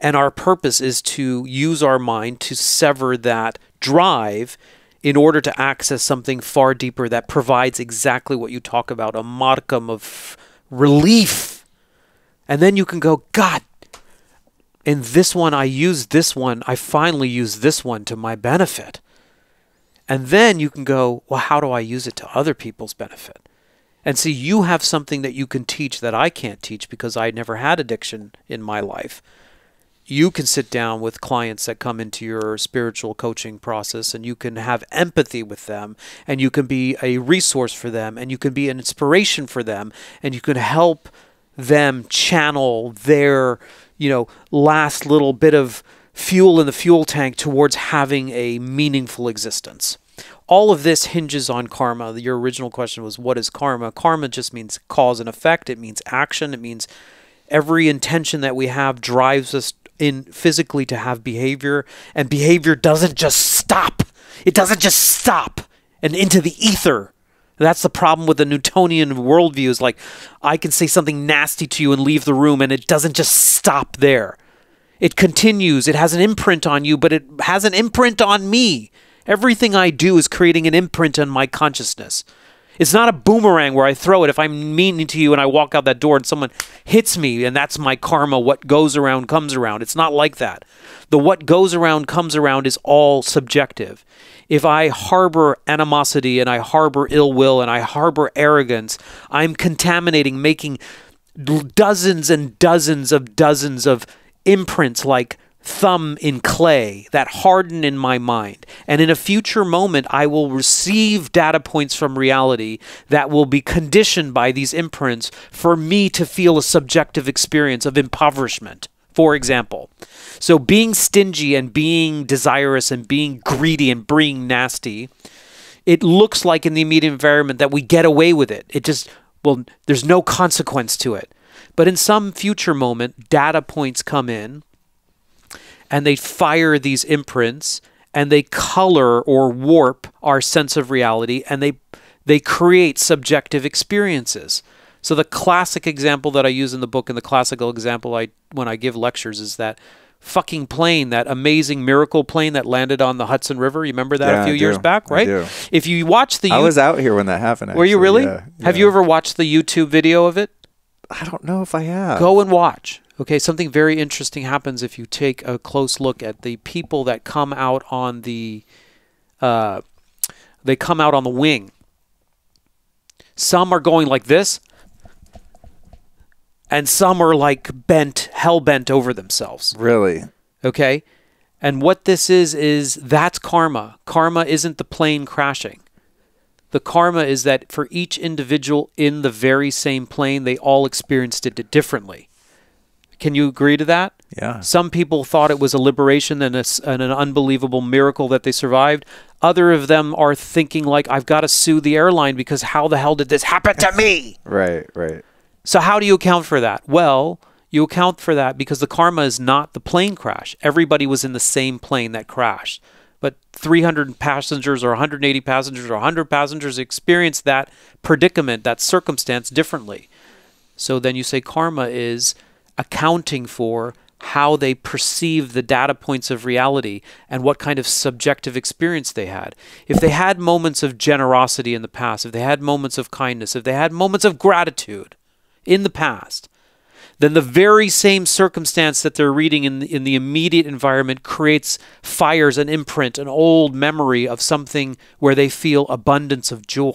And our purpose is to use our mind to sever that drive in order to access something far deeper that provides exactly what you talk about, a modicum of relief. And then you can go, God, in this one, I used this one. I finally used this one to my benefit. And then you can go, well, how do I use it to other people's benefit? And see, you have something that you can teach that I can't teach because I never had addiction in my life. You can sit down with clients that come into your spiritual coaching process, and you can have empathy with them, and you can be a resource for them, and you can be an inspiration for them, and you can help them channel their, you know, last little bit of fuel in the fuel tank towards having a meaningful existence. All of this hinges on karma. Your original question was, what is karma? Karma just means cause and effect. It means action. It means every intention that we have drives us in physically to have behavior, and behavior doesn't just stop. It doesn't just stop and into the ether. That's the problem with the Newtonian worldview, is like, I can say something nasty to you and leave the room, and it doesn't just stop there. It continues. It has an imprint on you, but it has an imprint on me. Everything I do is creating an imprint on my consciousness. It's not a boomerang where I throw it. If I'm mean to you and I walk out that door and someone hits me, and that's my karma, what goes around comes around. It's not like that. The what goes around comes around is all subjective. If I harbor animosity and I harbor ill will and I harbor arrogance, I'm contaminating, making dozens and dozens of dozens of imprints like thumb in clay that harden in my mind. And in a future moment, I will receive data points from reality that will be conditioned by these imprints for me to feel a subjective experience of impoverishment, for example. So being stingy and being desirous and being greedy and being nasty, it looks like in the immediate environment that we get away with it. It just, well, there's no consequence to it. But in some future moment, data points come in and they fire these imprints and they color or warp our sense of reality and they, they create subjective experiences. So the classic example that I use in the book and the classical example I when I give lectures is that fucking plane, that amazing miracle plane that landed on the Hudson River. You remember that yeah, a few years back, right? I do. If you watch the... I was out here when that happened. Actually. Were you really? Yeah, yeah. Have you ever watched the YouTube video of it? I don't know if I have. Go and watch. Okay, something very interesting happens if you take a close look at the people that come out on the... Uh, they come out on the wing. Some are going like this. And some are like bent, hell-bent over themselves. Really? Okay? And what this is, is that's karma. Karma isn't the plane crashing. The karma is that for each individual in the very same plane, they all experienced it differently. Can you agree to that? Yeah. Some people thought it was a liberation and, a, and an unbelievable miracle that they survived. Other of them are thinking like, I've got to sue the airline because how the hell did this happen to me? Right, right. So how do you account for that? Well, you account for that because the karma is not the plane crash. Everybody was in the same plane that crashed. But three hundred passengers or one hundred eighty passengers or one hundred passengers experienced that predicament, that circumstance differently. So then you say karma is accounting for how they perceive the data points of reality and what kind of subjective experience they had. If they had moments of generosity in the past, if they had moments of kindness, if they had moments of gratitude, in the past, then the very same circumstance that they're reading in the, in the immediate environment creates, fires an imprint, an old memory of something where they feel abundance of joy.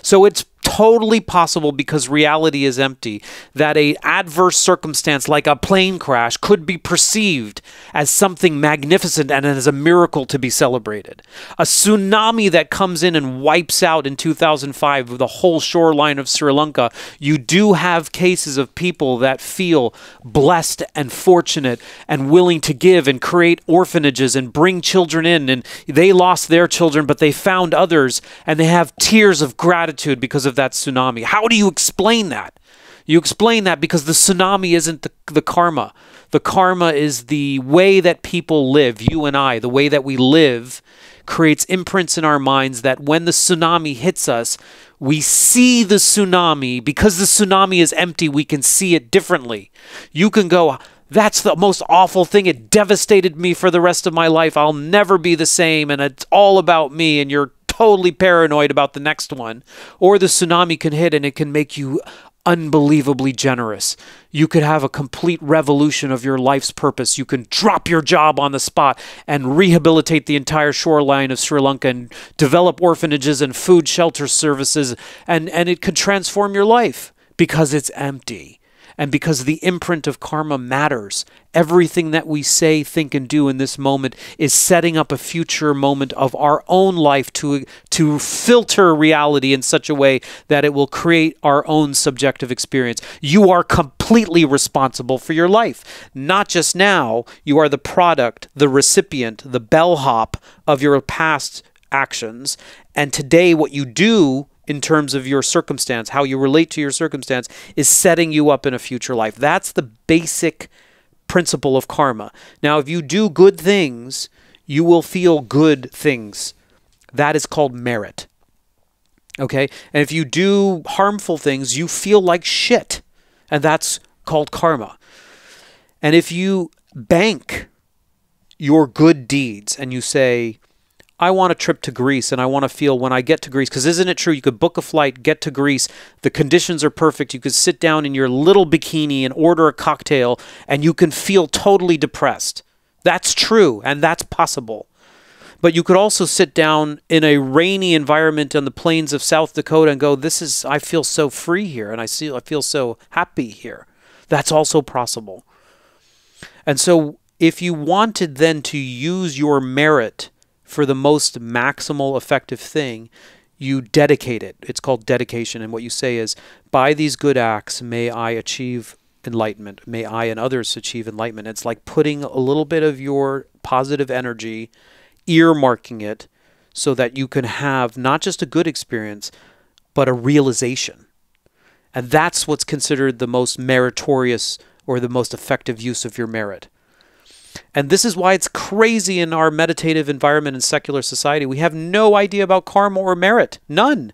So it's totally possible because reality is empty that a adverse circumstance like a plane crash could be perceived as something magnificent and as a miracle to be celebrated. A tsunami that comes in and wipes out in two thousand five the whole shoreline of Sri Lanka, you do have cases of people that feel blessed and fortunate and willing to give and create orphanages and bring children in, and they lost their children but they found others and they have tears of gratitude because of that tsunami. How do you explain that? You explain that because the tsunami isn't the, the karma. The karma is the way that people live, you and I, the way that we live creates imprints in our minds that when the tsunami hits us, we see the tsunami. Because the tsunami is empty, we can see it differently. You can go, that's the most awful thing. It devastated me for the rest of my life. I'll never be the same and it's all about me and you're totally paranoid about the next one. Or the tsunami can hit and it can make you unbelievably generous. You could have a complete revolution of your life's purpose. You can drop your job on the spot and rehabilitate the entire shoreline of Sri Lanka and develop orphanages and food shelter services, and, and it could transform your life because it's empty. And because the imprint of karma matters, everything that we say, think, and do in this moment is setting up a future moment of our own life to, to filter reality in such a way that it will create our own subjective experience. You are completely responsible for your life. Not just now, you are the product, the recipient, the bellhop of your past actions. And today what you do in terms of your circumstance, how you relate to your circumstance, is setting you up in a future life. That's the basic principle of karma. Now, if you do good things, you will feel good things. That is called merit. Okay? And if you do harmful things, you feel like shit. And that's called karma. And if you bank your good deeds and you say, I want a trip to Greece and I want to feel when I get to Greece, because isn't it true you could book a flight, get to Greece, the conditions are perfect, you could sit down in your little bikini and order a cocktail and you can feel totally depressed. That's true and that's possible. But you could also sit down in a rainy environment on the plains of South Dakota and go, this is, I feel so free here and I see, I feel so happy here. That's also possible. And so if you wanted then to use your merit for the most maximal effective thing, you dedicate it. It's called dedication. And what you say is, by these good acts, may I achieve enlightenment. May I and others achieve enlightenment. It's like putting a little bit of your positive energy, earmarking it, so that you can have not just a good experience, but a realization. And that's what's considered the most meritorious or the most effective use of your merit. And this is why it's crazy in our meditative environment and secular society. We have no idea about karma or merit. None.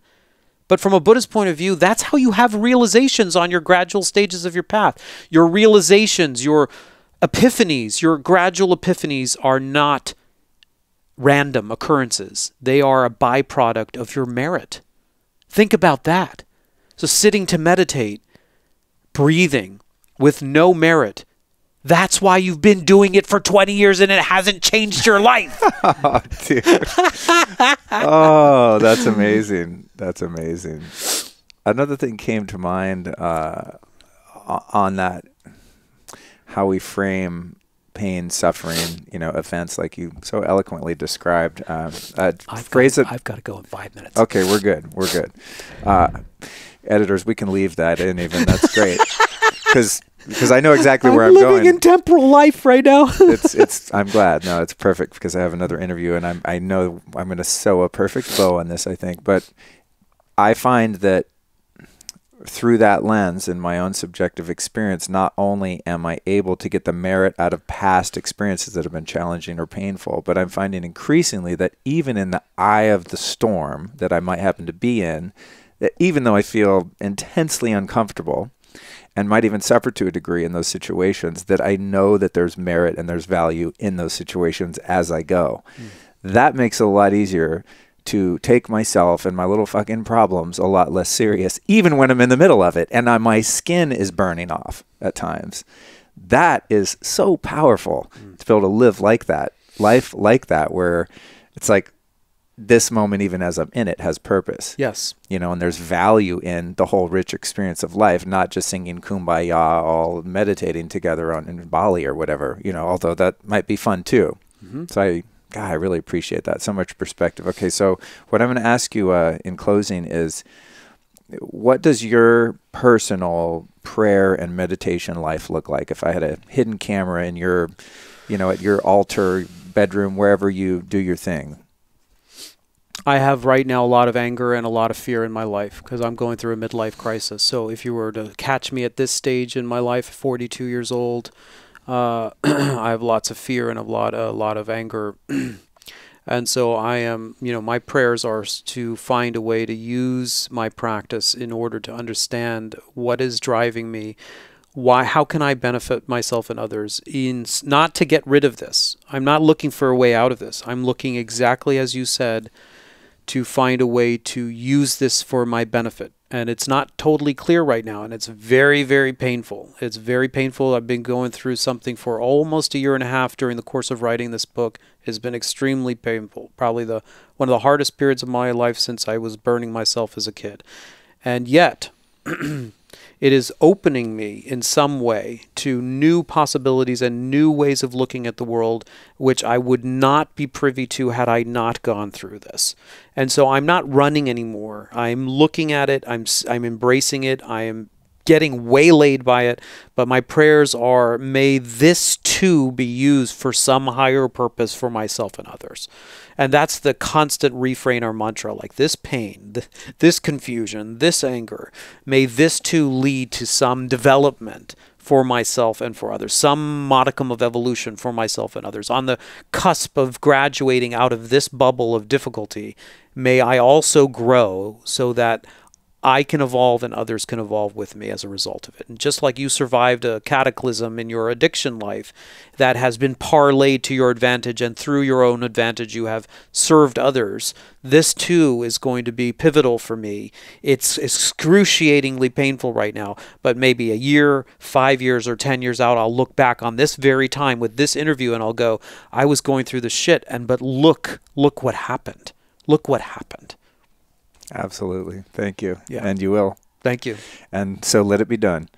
But from a Buddhist point of view, that's how you have realizations on your gradual stages of your path. Your realizations, your epiphanies, your gradual epiphanies are not random occurrences. They are a byproduct of your merit. Think about that. So sitting to meditate, breathing with no merit, that's why you've been doing it for twenty years and it hasn't changed your life. Oh, dude. Oh, that's amazing. That's amazing. Another thing came to mind uh, on that, how we frame pain, suffering, you know, offense, like you so eloquently described. Um, uh, I've phrase got, it. I've got to go in five minutes. Okay, we're good. We're good. Uh, editors, we can leave that in even. That's great. Because... Because I know exactly where I'm, I'm going. I'm living in temporal life right now. it's, it's, I'm glad. No, it's perfect because I have another interview and I'm, I know I'm going to sew a perfect bow on this, I think. But I find that through that lens in my own subjective experience, not only am I able to get the merit out of past experiences that have been challenging or painful, but I'm finding increasingly that even in the eye of the storm that I might happen to be in, that even though I feel intensely uncomfortable, and might even suffer to a degree in those situations, that I know that there's merit and there's value in those situations as I go. Mm. That makes it a lot easier to take myself and my little fucking problems a lot less serious, even when I'm in the middle of it and I, my skin is burning off at times. That is so powerful mm. to be able to live like that, life like that, where it's like, this moment, even as I'm in it, has purpose. Yes. You know, and there's value in the whole rich experience of life, not just singing Kumbaya, all meditating together on in Bali or whatever, you know, although that might be fun too. Mm-hmm. So I, God, I really appreciate that. So much perspective. Okay. So what I'm going to ask you uh, in closing is, what does your personal prayer and meditation life look like? If I had a hidden camera in your, you know, at your altar, bedroom, wherever you do your thing. I have right now a lot of anger and a lot of fear in my life because I'm going through a midlife crisis. So if you were to catch me at this stage in my life, forty-two years old, uh, I have lots of fear and a lot, a lot of anger. And so I am, you know, my prayers are to find a way to use my practice in order to understand what is driving me. Why, how can I benefit myself and others in not to get rid of this? I'm not looking for a way out of this. I'm looking exactly as you said, to find a way to use this for my benefit. And it's not totally clear right now. And it's very, very painful. It's very painful. I've been going through something for almost a year and a half during the course of writing this book. It has been extremely painful. Probably the one of the hardest periods of my life since I was burning myself as a kid. And yet, it is opening me in some way to new possibilities and new ways of looking at the world, which I would not be privy to had I not gone through this. And so I'm not running anymore. I'm looking at it. I'm, I'm embracing it. I am getting waylaid by it. But my prayers are, may this too be used for some higher purpose for myself and others. And that's the constant refrain or mantra, like this pain, th this confusion, this anger, may this too lead to some development for myself and for others, some modicum of evolution for myself and others. On the cusp of graduating out of this bubble of difficulty, may I also grow so that I can evolve and others can evolve with me as a result of it. And just like you survived a cataclysm in your addiction life that has been parlayed to your advantage, and through your own advantage you have served others, this too is going to be pivotal for me. It's excruciatingly painful right now, but maybe a year, five years, or ten years out, I'll look back on this very time with this interview and I'll go, I was going through the shit, and but look, look what happened. Look what happened. Absolutely. Thank you. Yeah. And you will. Thank you. And so let it be done.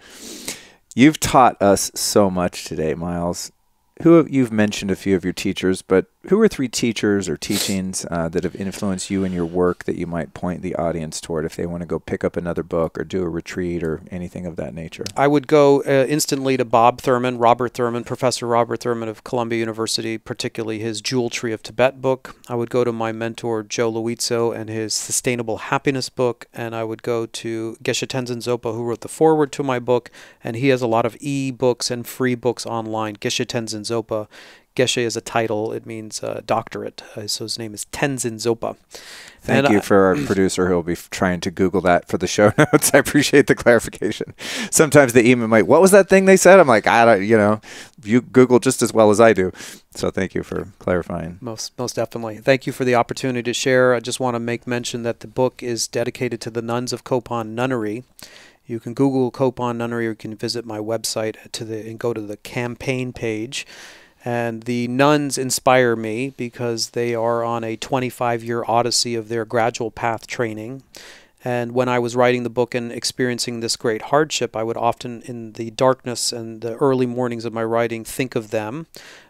You've taught us so much today, Miles. Who have, you've mentioned a few of your teachers, but who are three teachers or teachings uh, that have influenced you in your work that you might point the audience toward if they want to go pick up another book or do a retreat or anything of that nature? I would go uh, instantly to Bob Thurman, Robert Thurman, Professor Robert Thurman of Columbia University, particularly his Jewel Tree of Tibet book. I would go to my mentor, Joe Luizzo, and his Sustainable Happiness book. And I would go to Geshe Tenzin Zopa, who wrote the foreword to my book. And he has a lot of e-books and free books online. Geshe Tenzin Zopa. Geshe is a title. It means uh, doctorate. Uh, so his name is Tenzin Zopa. Thank and you I, for our producer who will be trying to Google that for the show notes. I appreciate the clarification. Sometimes the email might, what was that thing they said? I'm like, I don't, you know, you Google just as well as I do. So thank you for clarifying. Most, most definitely. Thank you for the opportunity to share. I just want to make mention that the book is dedicated to the nuns of Kopan Nunnery. You can Google Kopan Nunnery or you can visit my website to the and go to the campaign page. And the nuns inspire me because they are on a twenty-five year odyssey of their gradual path training. And when I was writing the book and experiencing this great hardship, I would often, in the darkness and the early mornings of my writing, think of them.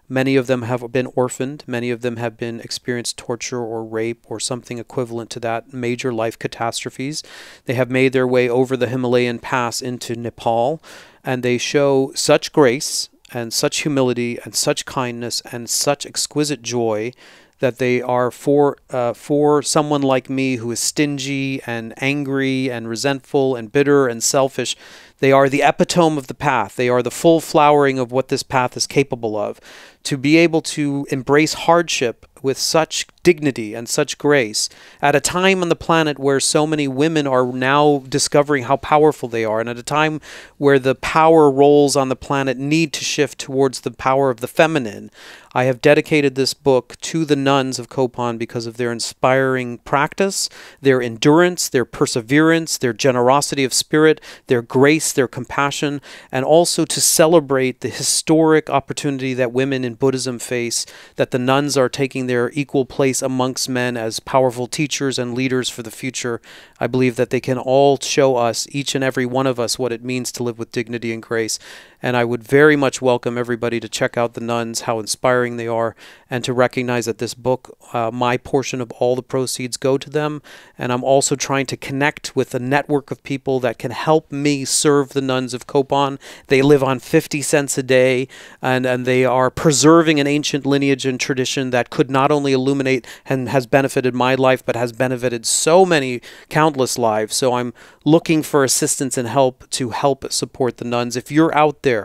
Many of them have been orphaned. Many of them have been experienced torture or rape or something equivalent to that, major life catastrophes. They have made their way over the Himalayan pass into Nepal, and they show such grace and such humility and such kindness and such exquisite joy that they are for uh, for someone like me who is stingy and angry and resentful and bitter and selfish. They are the epitome of the path. They are the full flowering of what this path is capable of. To be able to embrace hardship with such dignity and such grace at a time on the planet where so many women are now discovering how powerful they are, and at a time where the power roles on the planet need to shift towards the power of the feminine, I have dedicated this book to the nuns of Kopan because of their inspiring practice, their endurance, their perseverance, their generosity of spirit, their grace, their compassion, and also to celebrate the historic opportunity that women in Buddhism face, that the nuns are taking their equal place amongst men as powerful teachers and leaders for the future. I believe that they can all show us, each and every one of us, what it means to live with dignity and grace. And I would very much welcome everybody to check out the nuns, how inspiring they are, and to recognize that this book, uh, my portion of all the proceeds go to them. And I'm also trying to connect with a network of people that can help me serve the nuns of Kopan. They live on fifty cents a day, and, and they are preserving an ancient lineage and tradition that could not only illuminate and has benefited my life, but has benefited so many, countless lives. So I'm looking for assistance and help to help support the nuns. If you're out there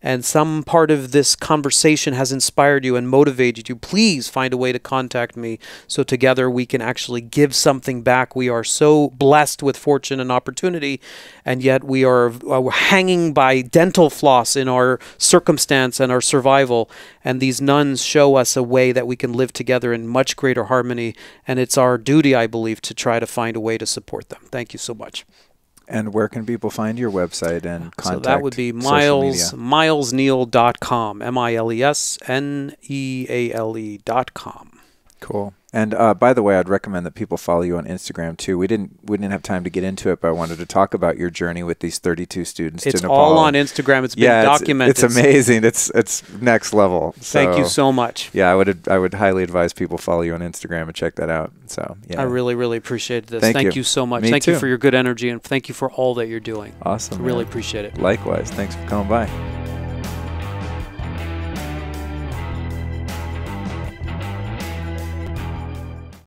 and some part of this conversation has inspired you and motivated you, please find a way to contact me so together we can actually give something back. We are so blessed with fortune and opportunity, and yet we are uh, hanging by dental floss in our circumstance and our survival. And these nuns show us a way that we can live together in much greater harmony. And it's our duty, I believe, to try to find a way to support them. Thank you so much. And where can people find your website and contact? So that would be Miles, miles neale dot com, M I L E S N E A L E dot com. Cool. And uh, by the way, I'd recommend that people follow you on Instagram too. We didn't we didn't have time to get into it, but I wanted to talk about your journey with these thirty-two students. It's to Nepal. All on Instagram. It's been yeah, documented. It's, it's amazing. It's it's next level. So, thank you so much. Yeah, I would I would highly advise people follow you on Instagram and check that out. So yeah, I really really appreciate this. Thank, thank you. you so much. Me thank too. you for your good energy, and thank you for all that you're doing. Awesome. Really appreciate it. Likewise. Thanks for coming by.